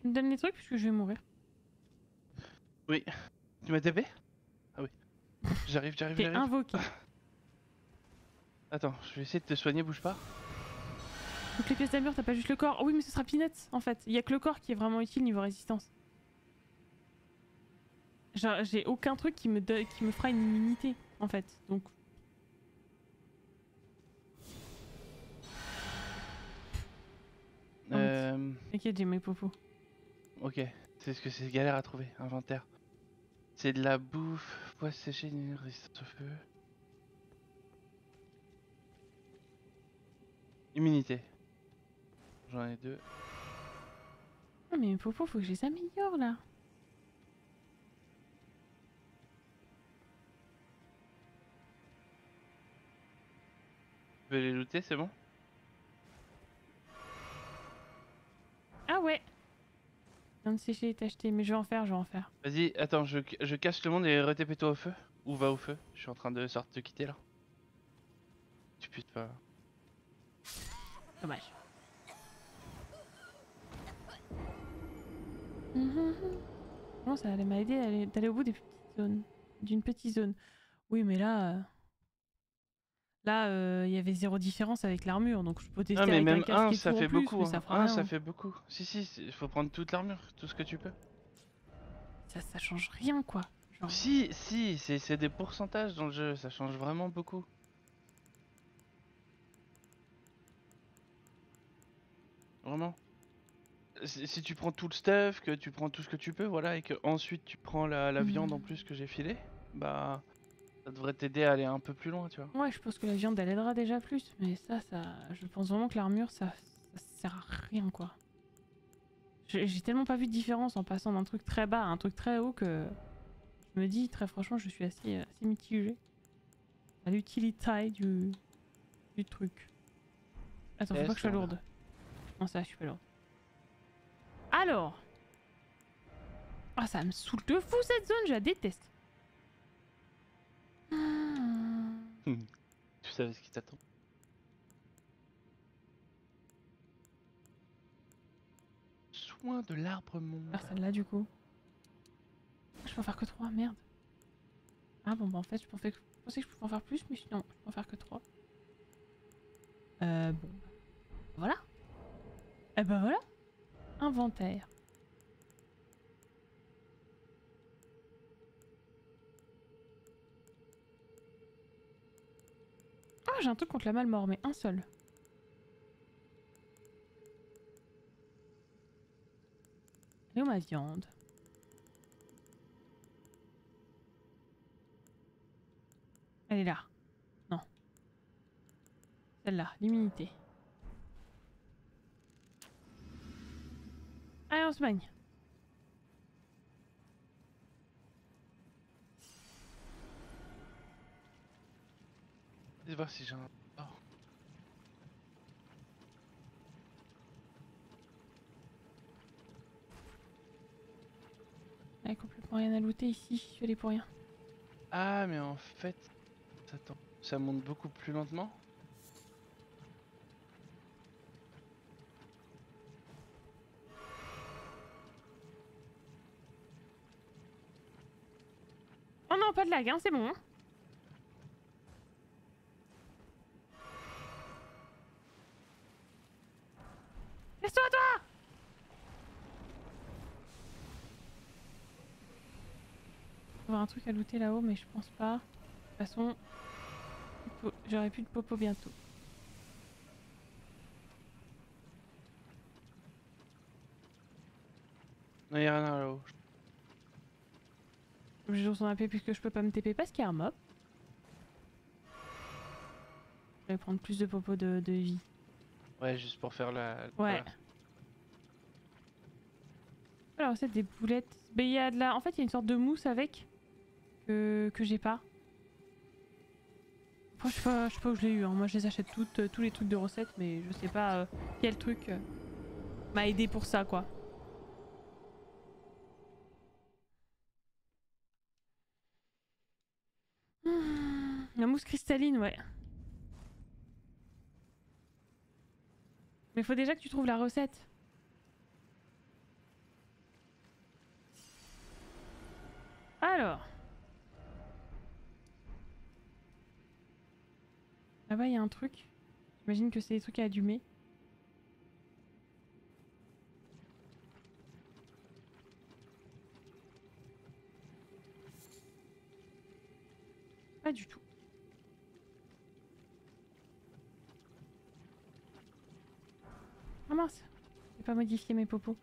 Tu me donnes les trucs puisque je vais mourir. Oui. Tu m'as tapé? Ah oui. J'arrive. T'es invoqué. Attends, je vais essayer de te soigner, bouge pas. Donc les pièces d'armure, t'as pas juste le corps. Oh oui, mais ce sera peanuts en fait. Il y a que le corps qui est vraiment utile niveau résistance. J'ai aucun truc qui me fera une immunité en fait. Donc. T'inquiète, j'ai mes popos. Ok, c'est ce que c'est galère à trouver, inventaire. C'est de la bouffe, pois séchée, résistance au feu. Immunité. J'en ai 2. Non mais mes popos, faut que je les améliore là. Tu peux les looter, c'est bon? Ah ouais! Je viens de sécher et t'acheter, mais je vais en faire. Vas-y, attends, je casse le monde et retépé-toi au feu. Ou va au feu, je suis en train de sortir te quitter là. Tu putes pas. Dommage. Bon, ça allait m'aider d'aller au bout des petites zones. D'une petite zone. Oui, mais là. Là, il y avait 0 différence avec l'armure, donc je peux tester avec un casque. Ah, mais même 1, ça fait beaucoup. Ça fait beaucoup. Si, il faut prendre toute l'armure, tout ce que tu peux. Ça change rien, quoi. Genre... Si, c'est des pourcentages dans le jeu, ça change vraiment beaucoup. Vraiment. Si tu prends tout le stuff, que tu prends tout ce que tu peux, voilà, et que ensuite tu prends la viande en plus que j'ai filée, bah... Ça devrait t'aider à aller un peu plus loin, tu vois. Ouais, je pense que la viande, elle aidera déjà plus. Mais ça... Je pense vraiment que l'armure, ça sert à rien, quoi. J'ai tellement pas vu de différence en passant d'un truc très bas à un truc très haut que... Je me dis, très franchement, je suis assez mitigée. À l'utilité du truc. Attends, faut pas que je sois lourde. Non, ça, je suis pas lourde. Alors... Ah, ça me saoule de fou, cette zone, je la déteste. Tu savais ce qui t'attend. Soin de l'arbre monde. Alors celle-là du coup. Je peux en faire que 3, merde. Ah bon bah en fait je pensais que je pouvais en faire plus mais non, je peux en faire que 3. Bon. Voilà. Eh ben voilà. Inventaire. Ah, j'ai un truc contre la malmort, mais un seul. Et où ma viande? Elle est là. Non. Celle-là, l'immunité. Allez, on se bagne. Je vais voir si j'ai un... Oh. Il y a complètement rien à looter ici, je suis allé pour rien. Ah mais en fait... Attends, ça monte beaucoup plus lentement. Oh non, pas de lag, hein, c'est bon. Hein. Laisse-toi, toi! Il faut avoir un truc à looter là-haut, mais je pense pas. De toute façon, j'aurai plus de popo bientôt. Non, y'a rien là-haut. Je suis obligée de s'en appeler puisque je peux pas me TP parce qu'il y a un mob. Je vais prendre plus de popo de vie. Ouais, juste pour faire la... Ouais. Alors, c'est des boulettes. Mais il y a de la... En fait, il y a une sorte de mousse avec que j'ai pas. Après, je sais pas où je l'ai eu. Hein. Moi, je les achète toutes, tous les trucs de recettes, mais je sais pas quel truc m'a aidé pour ça, quoi. La mousse cristalline, ouais. Mais faut déjà que tu trouves la recette. Alors. Là-bas, il y a un truc. J'imagine que c'est des trucs à allumer. Pas du tout. Ah mince, j'ai pas modifié mes popos.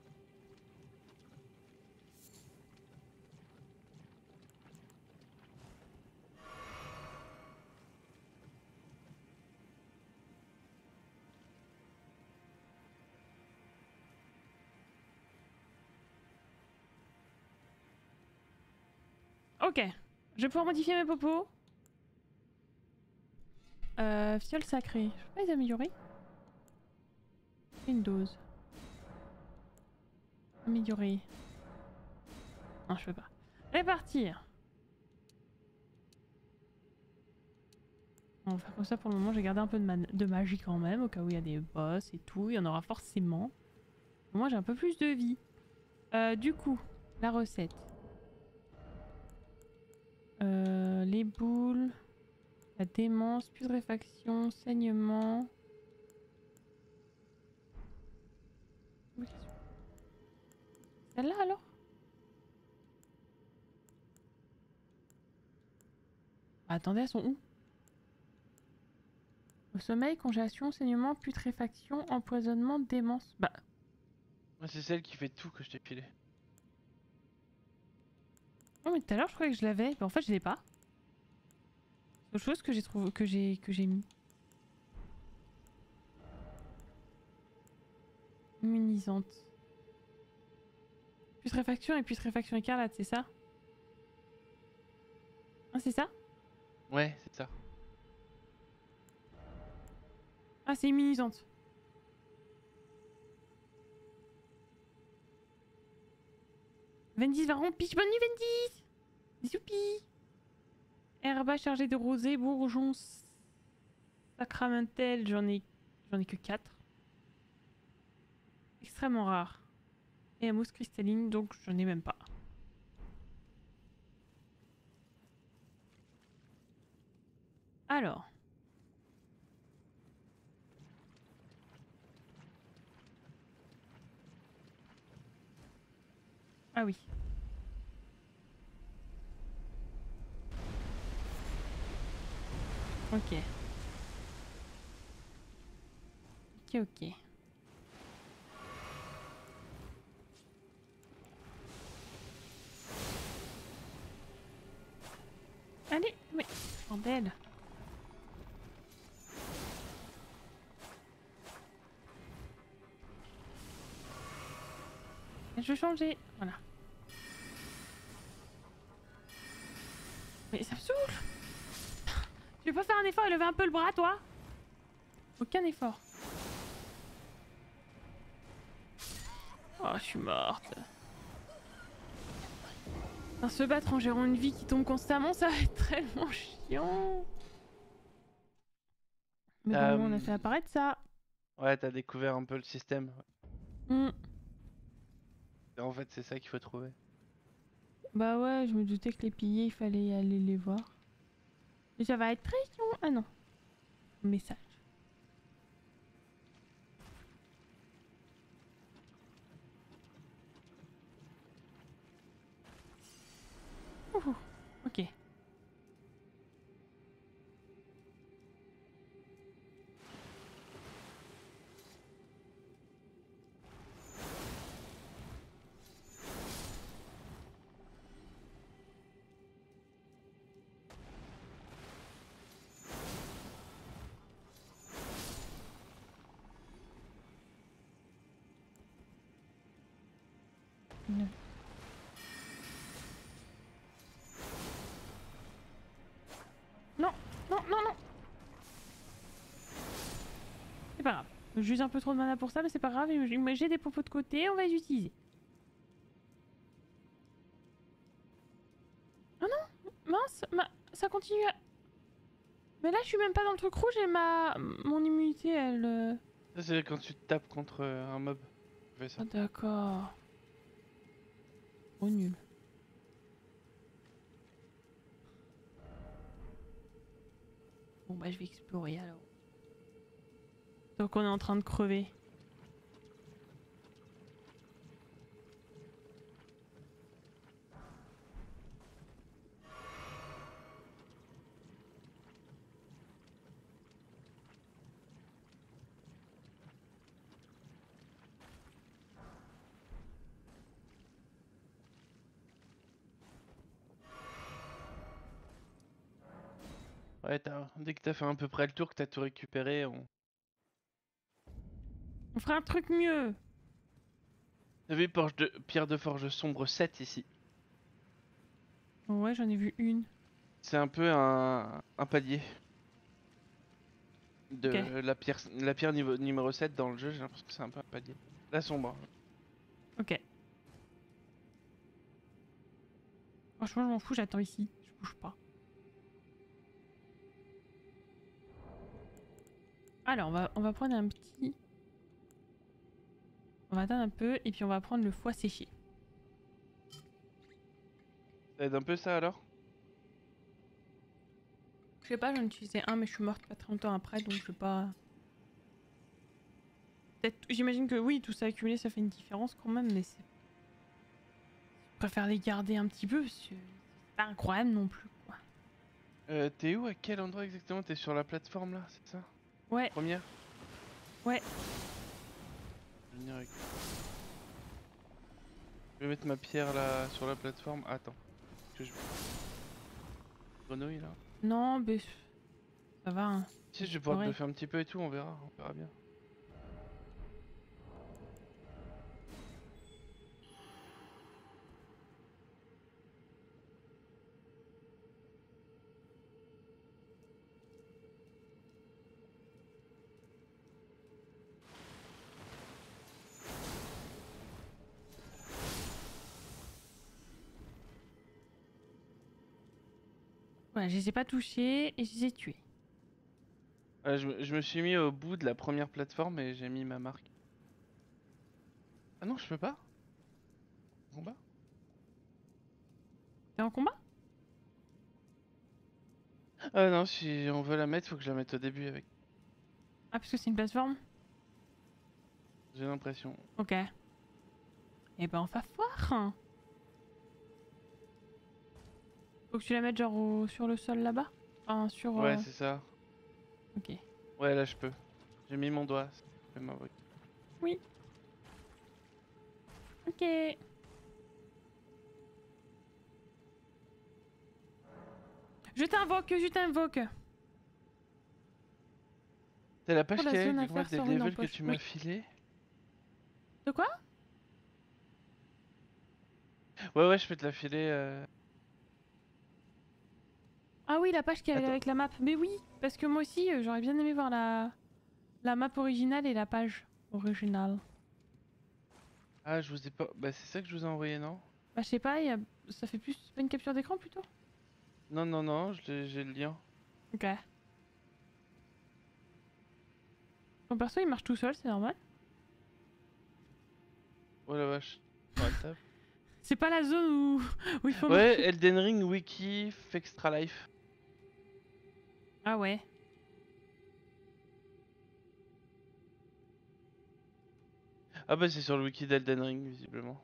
Ok, je vais pouvoir modifier mes popos. Fiole sacrée, je peux pas les améliorer. Une dose. Améliorer. Non, je peux pas. Répartir. On va faire comme ça pour le moment. J'ai gardé un peu de magie quand même, au cas où il y a des boss et tout. Il y en aura forcément. Moi, j'ai un peu plus de vie. Du coup, la recette. Les boules. La démence, putréfaction, saignement. Celle-là alors? Ah, attendez, elles sont où? Au sommeil, congélation, saignement, putréfaction, empoisonnement, démence. Bah. C'est celle qui fait tout que je t'ai pilé. Non mais tout à l'heure je croyais que je l'avais, mais en fait je l'ai pas. C'est autre chose que j'ai trouvé, que j'ai mis. Immunisante. Putréfaction et putréfaction écarlate, c'est ça? Ah, c'est ça? Ouais, c'est ça. Ah, c'est immunisante. Vendis va rompich, bonne nuit Vendis! Des soupis! Herba chargée de rosée, bourgeons. Sacramentel, j'en ai que 4. Extrêmement rare. Et la mousse cristalline, donc j'en ai même pas. Alors. Ah oui. Ok. Ok, ok. Allez, mais bordel. Je vais changer, voilà. Mais ça me saoule. Tu peux pas faire un effort et lever un peu le bras, toi? Aucun effort. Oh, je suis morte. Enfin, se battre en gérant une vie qui tombe constamment, ça va être tellement chiant. Mais bon, on a fait apparaître ça. Ouais, t'as découvert un peu le système. Mm. En fait, c'est ça qu'il faut trouver. Bah ouais, je me doutais que les piliers, il fallait aller les voir. Mais ça va être très long. Ah non. Message. Ouh, ok. C'est pas grave, j'use un peu trop de mana pour ça, mais c'est pas grave, j'ai des propos de côté, on va les utiliser. Oh non, mince, ça continue à... Mais là je suis même pas dans le truc rouge et mon immunité elle... Ça c'est quand tu tapes contre un mob. Ah d'accord. Oh nul. Bon bah je vais explorer alors. Donc on est en train de crever. Ouais, dès que t'as fait à peu près le tour, que t'as tout récupéré, on fera un truc mieux. T'as vu pierre de forge sombre 7 ici? Ouais, j'en ai vu une. C'est un peu un palier. De okay. la pierre numéro 7 dans le jeu, j'ai l'impression que c'est un peu un palier. La sombre. Ok. Franchement, je m'en fous, j'attends ici. Je bouge pas. Alors, on va prendre un petit... On va attendre un peu et puis on va prendre le foie séché. Ça aide un peu ça alors? Je sais pas, j'en utilisais un mais je suis morte pas très longtemps après donc je sais pas... J'imagine que oui, tout ça accumulé ça fait une différence quand même mais c'est... Je préfère les garder un petit peu parce que c'est pas incroyable non plus quoi. T'es où? À quel endroit exactement? T'es sur la plateforme là, c'est ça? Ouais. Première? Ouais. Je vais mettre ma pierre là sur la plateforme. Attends. Grenouille là. Non, mais ça va. Hein. Si je vais pouvoir bluffer un petit peu et tout, on verra bien. Voilà, je les ai pas touchés et je les ai tués. Je me suis mis au bout de la première plateforme et j'ai mis ma marque. Ah non, je peux pas. En combat. T'es en combat? Ah non, si on veut la mettre, faut que je la mette au début avec. Ah, parce que c'est une plateforme? J'ai l'impression. Ok. Et eh ben on va voir. Faut que tu la mettes genre au... sur le sol là-bas? Enfin, sur... Ouais, c'est ça. Ok. Ouais, là je peux. J'ai mis mon doigt. Oui. Ok. Je t'invoque, je t'invoque. C'est la page qui a des levels que tu m'as filé. De quoi? Ouais, ouais, je peux te la filer. Ah oui, la page qui avait avec la map. Mais oui, parce que moi aussi, j'aurais bien aimé voir la map originale et la page originale. Ah, je vous ai pas... Bah c'est ça que je vous ai envoyé, non? Bah je sais pas, y a... ça fait plus une capture d'écran plutôt? Non, non, non, j'ai le lien. Ok. Mon perso il marche tout seul, c'est normal. Oh la vache. Ouais, c'est pas la zone où il faut... Ouais, marcher. Elden Ring, Wiki, Extra Life. Ah ouais. Ah bah c'est sur le wiki d'Elden Ring visiblement.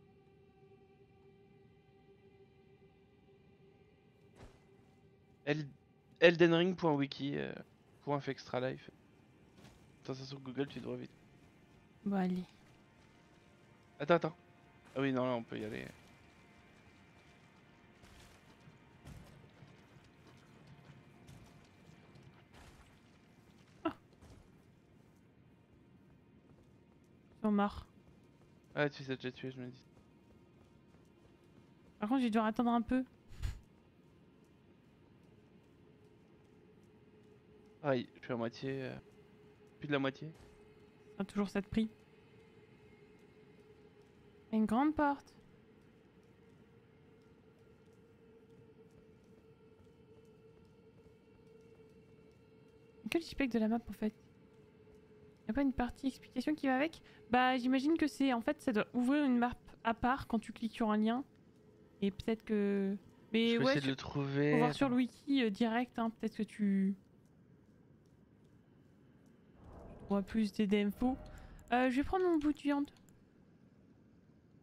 Eldenring.wiki.fextralife. Attends, ça sur Google, tu dois vite. Bon allez. Attends, attends. Ah oui, non, là on peut y aller. Ah. J'en marre. Ah tu sais déjà tué, je me dis. Par contre, j'ai dû attendre un peu. Aïe, je suis à moitié... plus de la moitié. Ah, toujours cette prix. Une grande porte. Quel JPEG de la map en fait? Y'a pas une partie explication qui va avec? Bah j'imagine que c'est... En fait ça doit ouvrir une map à part quand tu cliques sur un lien. Et peut-être que... Mais je vais essayer de le trouver... Faut voir sur le wiki direct, hein, peut-être que tu... Moi, plus des infos. Je vais prendre mon bout de viande.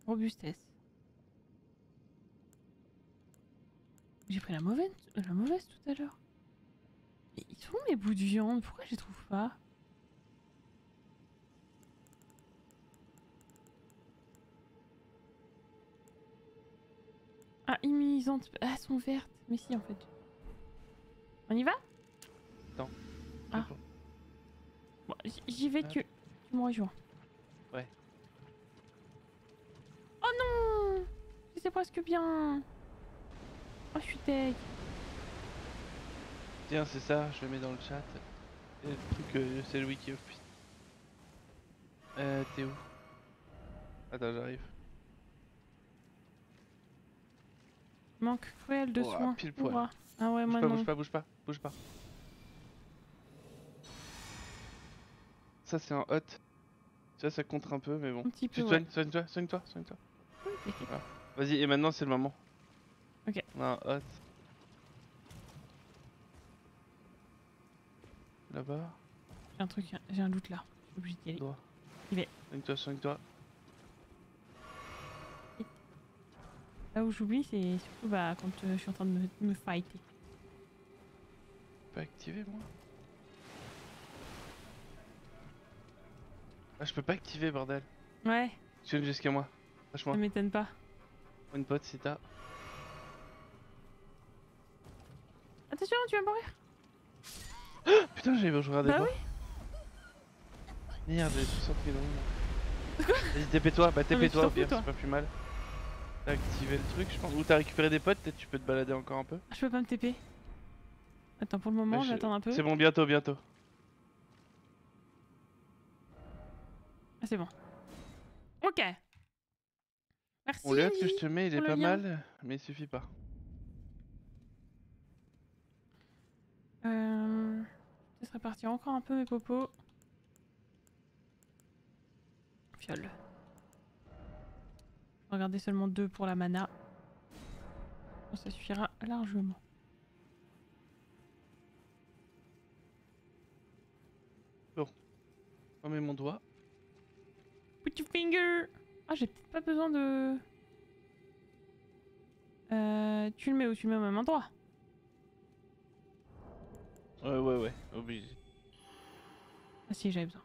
Robustesse. J'ai pris la mauvaise tout à l'heure. Mais ils sont mes bouts de viande, pourquoi je les trouve pas? Ah, immunisante. Ah, elles sont vertes. Mais si, en fait. On y va? Non. Ah. Bon, j'y vais, tu me rejoins. Ouais. Oh non! C'est presque bien! Oh, je suis tech. Tiens, c'est ça, je le mets dans le chat. Et le truc, c'est le wiki. T'es où? Attends, j'arrive. Manque cruel de soins. Pile poil. Ouah. Ah ouais, moi non. Bouge pas. Ça c'est un hot. Ça contre un peu mais bon. Un petit peu, soigne-toi. Oui, voilà. Vas-y, et maintenant c'est le moment. Ok. On a un hot. Là-bas. J'ai un truc, j'ai un doute là. Je suis obligé d'y aller. Droit. Il est. Soigne-toi. Là où j'oublie c'est surtout bah, quand je suis en train de me fighter. Je peux activer moi? Ah, je peux pas activer, bordel. Ouais. Tu viens jusqu'à moi. Lâche-moi. Ça m'étonne pas. Une pote, c'est ta. Attention, tu vas mourir. Putain, j'avais besoin de regarder. Bah oui. Merde, j'ai tout sorti dans. Quoi? Vas-y, TP-toi. Bah, TP-toi, c'est pas plus mal. T'as activé le truc, je pense. Ou t'as récupéré des potes, peut-être tu peux te balader encore un peu. Je peux pas me TP. Attends, pour le moment, j'attends un peu. C'est bon, bientôt. Ah, c'est bon. Ok. Merci. Bon, le hub que je te mets, il est pas mal, mais il suffit pas. Peut-être répartir encore un peu mes popos. Fiole. Regardez seulement 2 pour la mana. Ça suffira largement. Bon. Je mets mon doigt. Put your finger. Ah, j'ai peut-être pas besoin de... tu le mets où? Tu le mets au même endroit? Ouais, obligé. Ah si, j'avais besoin.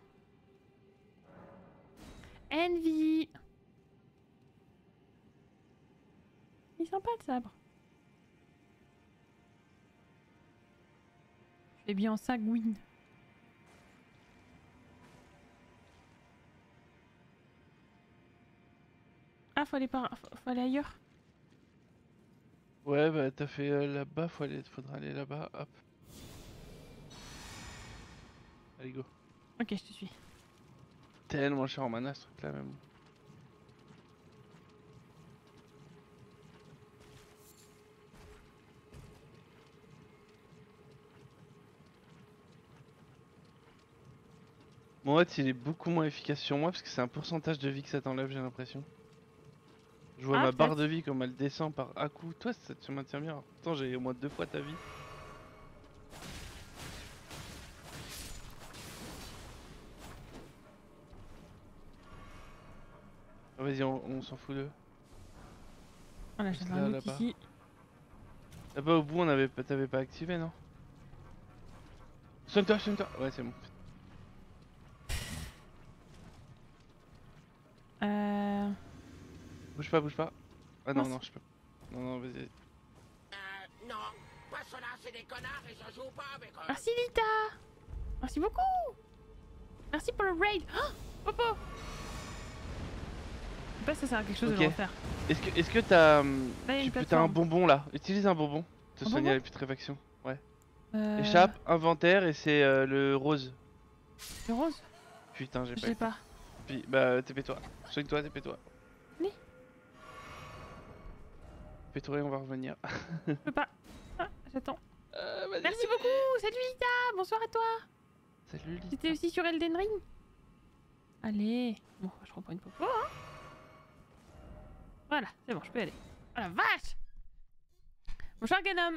Envee! Il est sympa le sabre. Je l'ai bien en sanguine. Ah, faut aller ailleurs. Ouais, bah t'as fait là-bas, faudra aller là-bas, hop. Allez, go. Ok, je te suis. Tellement cher en mana ce truc là, même. Mon HOT il est beaucoup moins efficace sur moi parce que c'est un pourcentage de vie que ça t'enlève, j'ai l'impression. Je vois ma barre de vie comme elle descend par à coup. Toi ça te maintient bien. Attends, j'ai au moins 2 fois ta vie. Oh, vas-y, on s'en fout d'eux. Voilà, j'ai un autre ici. Là-bas au bout on avait t'avais pas activé, non? Sonne-toi. Ouais, c'est bon. Bouge pas. Ah non, je peux pas. Non, vas-y. Non, pas cela, c'est des connards et ça joue pas avec eux. Merci Lita. Merci beaucoup. Merci pour le raid. Oh, Popo. Je sais pas si ça sert à quelque chose de le refaire. Est-ce que t'as... T'as un bonbon là. Utilise un bonbon. Te soigner à la putréfaction. Ouais. Échappe, inventaire et c'est le rose. Le rose? Putain, j'ai pas. Puis, bah, TP-toi. Soigne-toi, TP-toi. Pétoré, on va revenir. Je peux pas. Ah, j'attends. Merci beaucoup. Salut Lita. Bonsoir à toi. Salut Lita. T'étais aussi sur Elden Ring? Allez. Bon, je reprends une popo. Hein. Voilà, c'est bon, je peux y aller. Oh la vache. Bonjour Ganom.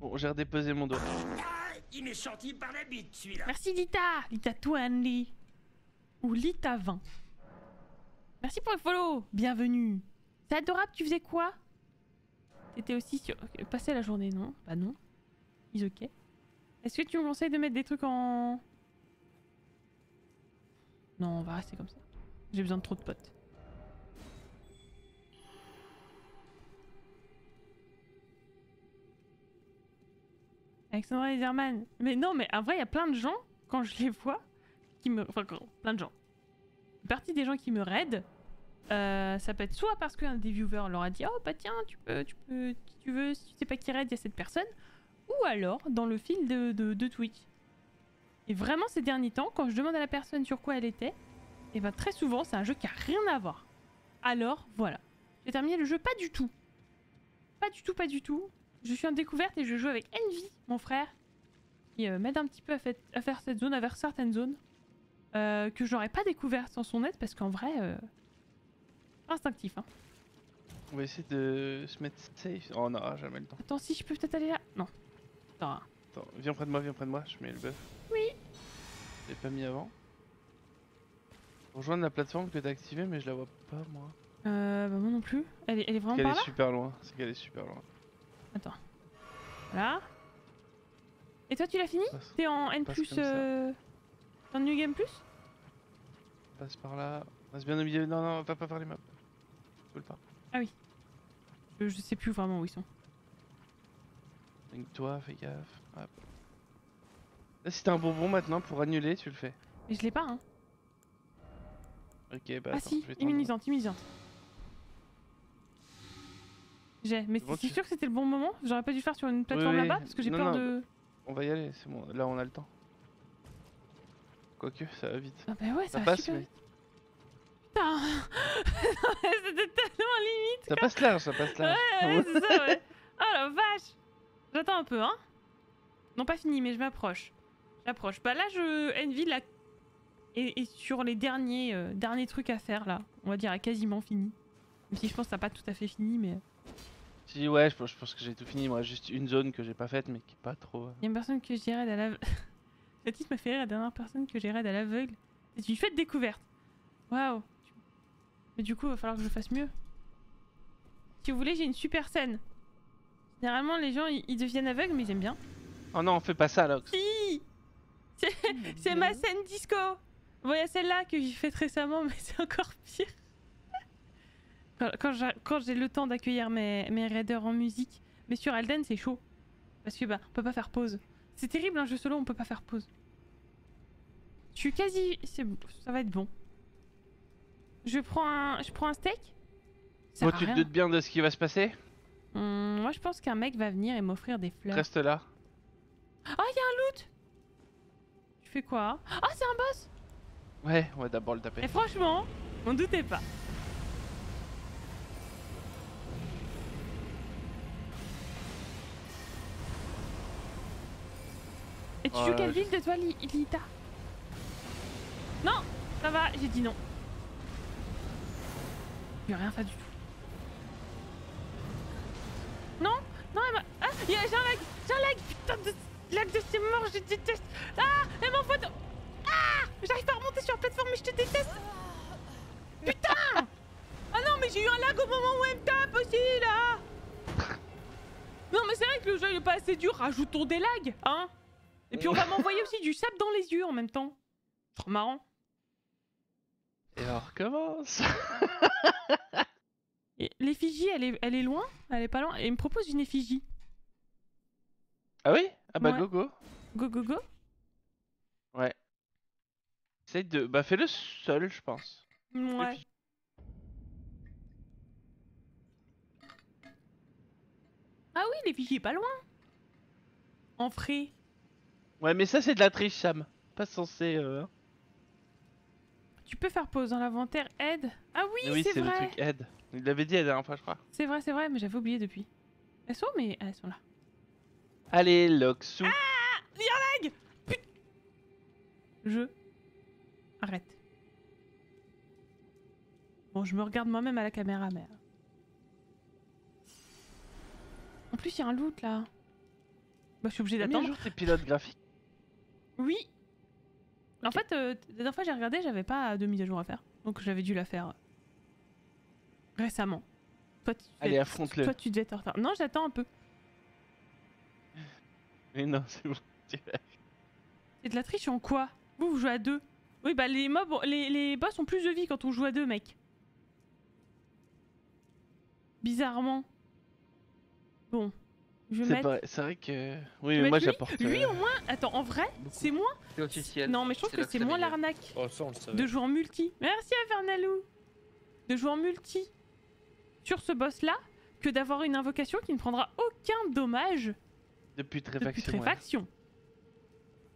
Bon, j'ai redéposé mon doigt. Ah, il m'est sorti par la bite celui-là. Merci Lita. Lita Twanli. Ou Lita 20. Merci pour le follow. Bienvenue. C'est adorable, tu faisais quoi? T'étais aussi sur... Okay, passer la journée, non? Bah non. Is ok. Est-ce que tu me conseilles de mettre des trucs en... Non, on va rester comme ça. J'ai besoin de trop de potes. Alexander et Zerman. Mais non, mais en vrai, il y a plein de gens, quand je les vois, qui me... Enfin, plein de gens. Une partie des gens qui me raident. Ça peut être soit parce qu'un des viewers leur a dit « Oh bah tiens, tu peux, si tu veux, si tu sais pas qui raid, il y a cette personne », ou alors dans le fil de Twitch. Et vraiment ces derniers temps, quand je demande à la personne sur quoi elle était, et ben très souvent c'est un jeu qui a rien à voir. Alors voilà, j'ai terminé le jeu pas du tout. Je suis en découverte et je joue avec Envee, mon frère, qui m'aide un petit peu à faire cette zone, à faire certaines zones, que j'aurais pas découvert sans son aide, parce qu'en vrai... instinctif, hein. On va essayer de se mettre safe. Oh, on n'aura jamais le temps. Attends, si je peux peut-être aller là. Non. Attends, viens près de moi, je mets le buff. Oui. Je l'ai pas mis avant. Rejoindre la plateforme que t'as activée, mais je la vois pas moi. Bah moi non plus. Elle est vraiment par là. C'est qu'elle est super loin. Attends. Voilà. Et toi, tu l'as fini? T'es en N+, t'es en New Game Plus? Passe par là. Reste bien au milieu. Non, va pas par les maps. Faut le pas. Ah oui. Je sais plus vraiment où ils sont. Toi, fais gaffe. Hop. Là, si t'as un bonbon maintenant pour annuler, tu le fais. Mais je l'ai pas, hein. Ok, bah. Ah attends, si, immunisante. J'ai, mais c'est sûr que c'était le bon moment. J'aurais pas dû faire sur une plateforme là-bas parce que j'ai peur de. On va y aller, c'est bon. Là, on a le temps. Quoique, ça va vite. Ah bah ouais, ça va super vite. Putain. C'était tellement limite. Ça passe large. Ouais, c'est ça, ouais. Oh la vache. J'attends un peu, hein. Non, pas fini, mais je m'approche. J'approche. Bah là, Envee là, est sur les derniers trucs à faire là. On va dire à quasiment fini. Même si je pense que ça n'a pas tout à fait fini, mais... Si, ouais, je pense que j'ai tout fini. Moi, juste une zone que j'ai pas faite, mais qui est pas trop... Il y a une personne que je dirais à l'aveugle. La petite m'a fait rire, la dernière personne que j'ai raid à l'aveugle. C'est une fête découverte. Waouh. Mais du coup, il va falloir que je fasse mieux. Si vous voulez, j'ai une super scène. Généralement, les gens, ils deviennent aveugles, mais ils aiment bien. Oh non, on fait pas ça, Loxe. Si. C'est ma scène disco. Bon, il y a celle-là que j'ai faite récemment, mais c'est encore pire. Quand j'ai le temps d'accueillir mes raiders en musique. Mais sur Elden, c'est chaud. Parce que, bah, on peut pas faire pause. C'est terrible, un jeu solo, on peut pas faire pause. Je suis quasi... Ça va être bon. Je prends un steak. Moi, tu te doutes bien de ce qui va se passer? Moi, je pense qu'un mec va venir et m'offrir des fleurs. Reste là. Ah, il y a un loot. Tu fais quoi? Ah, c'est un boss. Ouais, on va d'abord le taper. Et franchement, on doutait pas. Et tu joues quelle ville de toi, Lita? Non, ça va, j'ai dit non. Il n'y a rien, ça du tout. Non, non, elle m'a... Ah, j'ai un lag, putain de lag de ces morts, je déteste. Ah, elle m'envoie de... Ah, j'arrive pas à remonter sur la plateforme, mais je te déteste. Putain. Ah non, mais j'ai eu un lag au moment où elle me tape aussi, là. Non, mais c'est vrai que le jeu, il est pas assez dur, rajoutons des lags, hein. Et puis on va m'envoyer aussi du sable dans les yeux en même temps. Trop marrant. Et on recommence. L'effigie, elle est loin. Elle est pas loin. Et il me propose une effigie. Ah oui? Ah bah ouais. Go go. Go go go. Ouais. Essaye de... Bah fais-le seul, je pense. Ouais. Ah oui, l'effigie est pas loin. En frais. Ouais, mais ça, c'est de la triche, Sam. Pas censé... Tu peux faire pause dans l'inventaire aide. Ah oui, oui c'est vrai. Le truc aide. Il l'avait dit la dernière fois, je crois. C'est vrai, mais j'avais oublié depuis. Elles sont, mais elles sont là. Allez, Loxou. Ah, il y a un lag. Putain. Arrête. Bon, je me regarde moi-même à la caméra, mais... En plus, il y a un loot, là. Bah, je suis obligée d'attendre. T'es pilote graphique? Oui. Okay. En fait, la dernière fois j'ai regardé, j'avais pas de mise à jour à faire. Donc j'avais dû la faire récemment. Toi, allez, affronte-le. Toi, tu devais être en retard. Non, j'attends un peu. Mais non, c'est bon. C'est de la triche en quoi? Vous, vous jouez à deux. Oui, bah les mobs, les boss ont plus de vie quand on joue à deux, mec. Bizarrement. Bon. C'est vrai que... Oui, mais moi j'apporte... Lui au moins... Attends, en vrai, c'est moins... Non, mais je trouve que c'est moins l'arnaque de jouer en multi. Merci à Vernalou. De jouer en multi sur ce boss-là, que d'avoir une invocation qui ne prendra aucun dommage depuis putréfaction.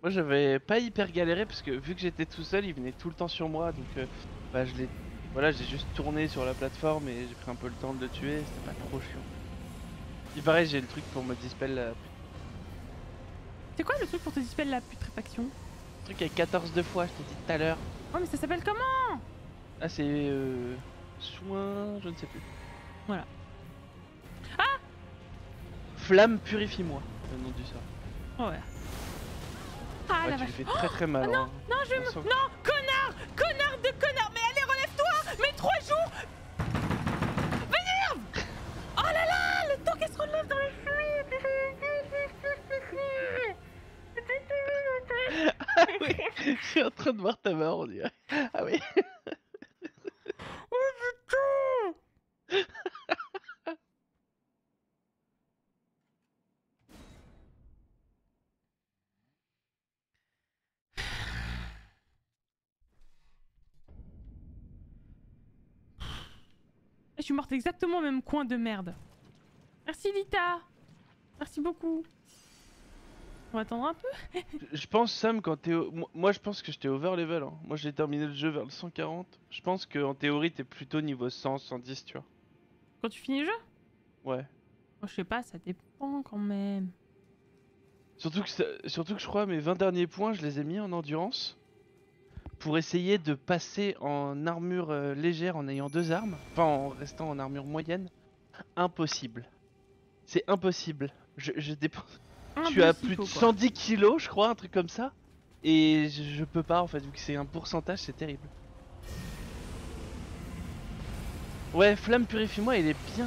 Moi j'avais pas hyper galéré parce que vu que j'étais tout seul, il venait tout le temps sur moi. Donc bah, je l'ai... Voilà, j'ai juste tourné sur la plateforme et j'ai pris un peu le temps de le tuer. C'était pas trop chiant. Il paraît, j'ai le truc pour me dispel la... C'est quoi le truc pour te dispel la putréfaction? Le truc avec 14 de fois, je t'ai dit tout à l'heure. Oh mais ça s'appelle comment? Ah c'est... Soin... je ne sais plus. Voilà. Ah! Flamme purifie-moi, le nom du sort. Oh ouais. Ah ouais, la vache. Tu fais très mal. Oh, hein. Non, non, non, connard! Connard de connard! Mais allez, relève-toi! Mais 3 jours! M'énerve! Oh là là! Le temps qu'elle se relève dans le fluide. Ah oui, je suis en train de voir ta mort, on dirait. Ah oui. Oh putain. Je suis morte exactement au même coin de merde. Merci Lita. Merci beaucoup. On va attendre un peu. Je pense Sam quand t'es... Moi je pense que j'étais over level. Hein. Moi j'ai terminé le jeu vers le 140. Je pense qu'en théorie t'es plutôt niveau 100, 110 tu vois. Quand tu finis le jeu? Ouais. Moi je sais pas, ça dépend quand même. Surtout que je crois mes 20 derniers points, je les ai mis en endurance pour essayer de passer en armure légère en ayant deux armes, enfin en restant en armure moyenne. Impossible. C'est impossible. Je dépense. Tu as plus de 110 kilos, je crois, un truc comme ça. Et je peux pas en fait, vu que c'est un pourcentage, c'est terrible. Ouais, flamme purifie-moi, il est bien.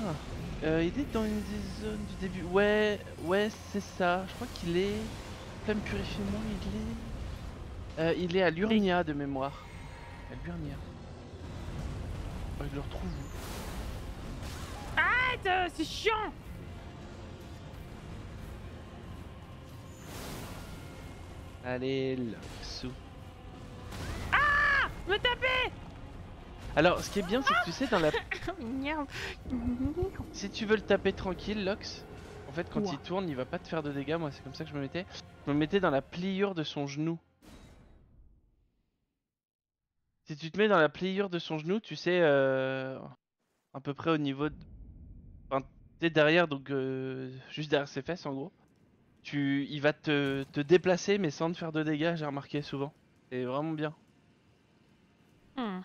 Il est dans une des zones du début. Ouais, ouais, c'est ça. Je crois qu'il est. Flamme purifie-moi, il est. Il est à Lurnia de mémoire. À Lurnia. Ouais, je le retrouve. Arrête, c'est chiant. Allez, Loxou. Ah, me taper. Alors, ce qui est bien, c'est que tu sais, dans la... si tu veux le taper tranquille, Lox, en fait, quand il tourne, il va pas te faire de dégâts. Moi, c'est comme ça que je me mettais. Je me mettais dans la pliure de son genou. Si tu te mets dans la pliure de son genou, tu sais, à peu près au niveau de... Enfin, t'es derrière, donc juste derrière ses fesses, en gros. Il va te déplacer, mais sans te faire de dégâts, j'ai remarqué souvent. C'est vraiment bien. Hmm.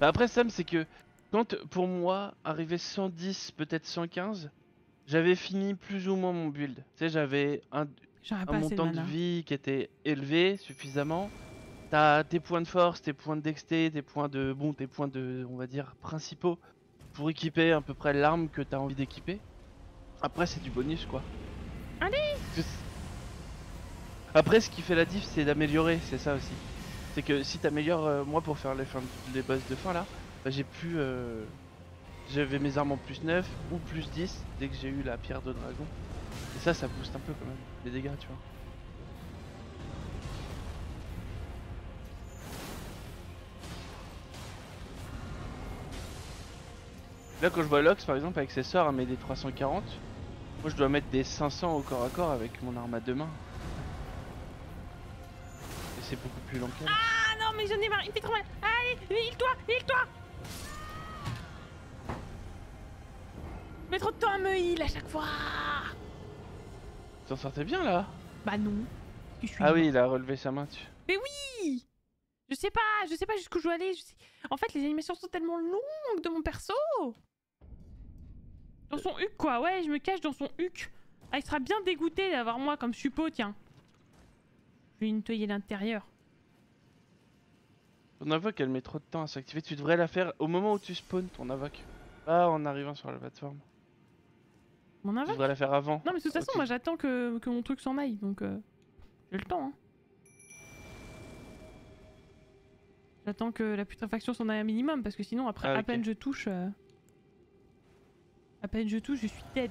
Bah après Sam, c'est que quand pour moi arrivé 110 peut-être 115, j'avais fini plus ou moins mon build. Tu sais, j'avais un montant de vie qui était élevé suffisamment. T'as tes points de force, tes points de dexté, tes points de on va dire principaux pour équiper à peu près l'arme que t'as envie d'équiper. Après c'est du bonus quoi. Allez. Après ce qui fait la diff c'est d'améliorer, c'est ça aussi. C'est que si t'améliores, moi pour faire les boss de fin là, bah, j'ai pu... J'avais mes armes en plus 9 ou plus 10 dès que j'ai eu la pierre de dragon. Et ça, ça booste un peu quand même les dégâts, tu vois. Là quand je vois Lox par exemple avec ses sorts, elle met des 340. Moi je dois mettre des 500 au corps à corps avec mon arme à deux mains. C'est beaucoup plus long qu'elle. Ah non mais j'en ai marre, il me fait trop mal. Allez, heal-toi. Je mets trop de temps à me heal à chaque fois. Tu t'en sortais bien là? Bah non. Je suis ah oui, il a relevé sa main tu. Mais oui. Je sais pas jusqu'où je dois aller. En fait les animations sont tellement longues de mon perso. Dans son huc quoi, ouais je me cache dans son huc. Ah il sera bien dégoûté d'avoir moi comme suppôt tiens. Je vais nettoyer l'intérieur. Ton avoc elle met trop de temps à s'activer. Tu devrais la faire au moment où tu spawns ton avoc. Pas en arrivant sur la plateforme. Mon avoc ? Tu devrais la faire avant. Non mais de toute façon moi j'attends que mon truc s'en aille donc j'ai le temps hein. J'attends que la putréfaction s'en aille un minimum parce que sinon après ah, okay. À peine je touche je suis dead.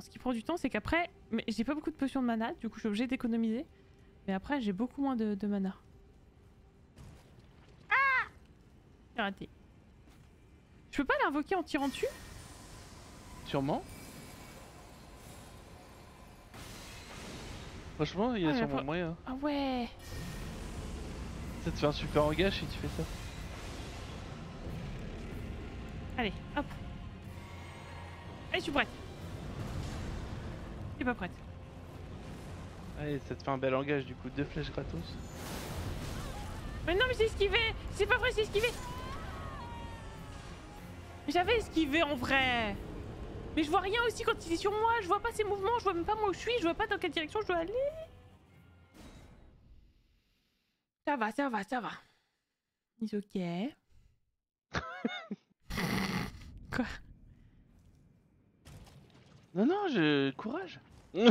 Ce qui prend du temps c'est qu'après, j'ai pas beaucoup de potions de mana, du coup je suis obligée d'économiser. Mais après j'ai beaucoup moins de mana. Ah ! J'ai raté. Je peux pas l'invoquer en tirant dessus ? Sûrement. Franchement il y a sûrement moyen. Ah ouais. Ça te fait un super engage si tu fais ça. Allez, hop. Allez je suis prête. Je suis pas prête. Allez, ça te fait un bel langage du coup, deux flèches gratos. Mais non mais j'ai esquivé. C'est pas vrai, j'ai esquivé. J'avais esquivé en vrai. Mais je vois rien aussi quand il est sur moi, je vois pas ses mouvements, je vois même pas moi où je suis, je vois pas dans quelle direction je dois aller. Ça va, ça va, ça va. It's ok. Quoi? Non, non, je... Courage. Ok.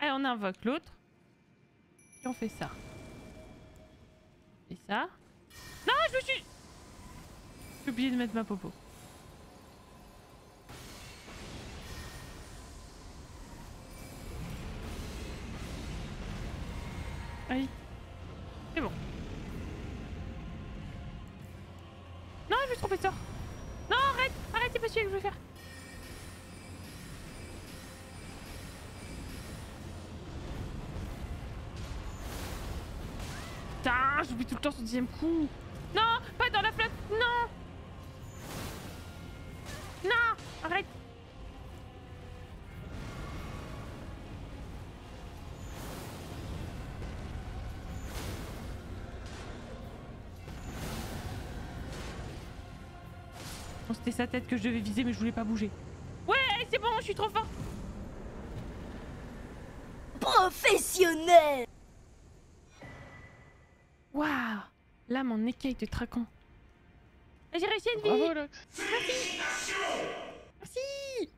Allez, on invoque l'autre. Et on fait ça. Et ça. Non, je me suis... J'ai oublié de mettre ma popo. Allez. C'est bon. Non, je me suis trompé de sort. Non, arrête, arrête, c'est pas celui que je veux faire. Putain, j'oublie tout le temps son 10e coup. Non, pas dans la flotte. Non. Non. Arrête. Bon, c'était sa tête que je devais viser mais je voulais pas bouger. Ouais, c'est bon, je suis trop fort. Professionnel. Waouh. Là, mon écaille de traquant. J'ai réussi une vie. Bravo, Loxe. Merci. Merci.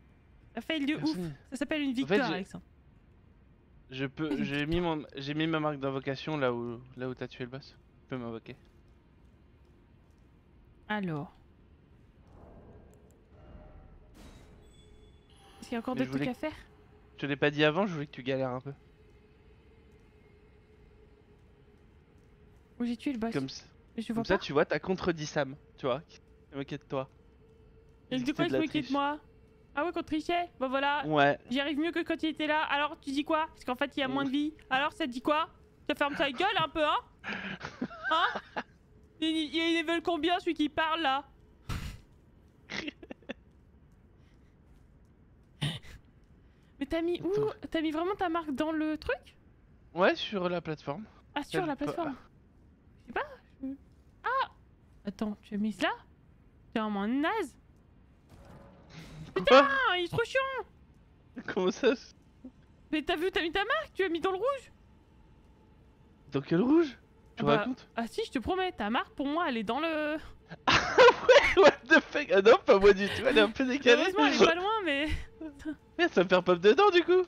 Ça fait de ouf. Ça s'appelle une victoire, en fait, Alexandre. J'ai mis ma marque d'invocation là où t'as tué le boss. Tu peux m'invoquer. Alors. Est-ce qu'il y a encore d'autres trucs à faire? Je te l'ai pas dit avant, je voulais que tu galères un peu. J'ai tué le boss. Comme ça, tu vois, t'as contredit Sam, tu vois. Il moquait de toi. Et du coup, il se moquait de moi. Ah ouais, qu'on trichait. Bah voilà. Ouais. J'y arrive mieux que quand il était là. Alors, tu dis quoi? Parce qu'en fait, il y a moins de vie. Alors, ça te dit quoi? Ça ferme ta gueule un peu, hein? Hein? Il veut combien, celui qui parle là? Mais t'as mis où? T'as mis vraiment ta marque dans le truc? Ouais, sur la plateforme. Ah, sur la plateforme. Pas ah attends, tu as mis ça? T'es vraiment naze. Putain, il est trop chiant. Comment ça? Mais t'as vu, t'as mis ta marque, tu as mis dans le rouge. Dans quel rouge? Tu racontes? Ah si, je te promets, ta marque pour moi elle est dans le... Ah ouais, what the fuck. Ah non, pas moi du tout, elle est un peu décalée. Heureusement elle est pas loin mais... Merde, ça me perd pop dedans du coup.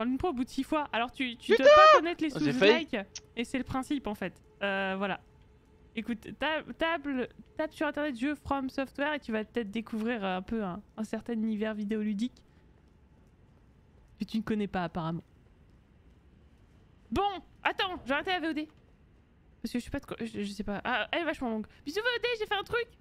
On ne prend au bout de 6 fois. Alors tu dois pas connaître les sous-likes et c'est le principe en fait. Voilà. Écoute, tape sur internet jeu From Software et tu vas peut-être découvrir un peu un certain univers vidéoludique que tu ne connais pas apparemment. Bon, attends, j'ai arrêté la VOD. Parce que je sais pas de quoi, je sais pas. Ah, elle est vachement longue. Bisous VOD, j'ai fait un truc.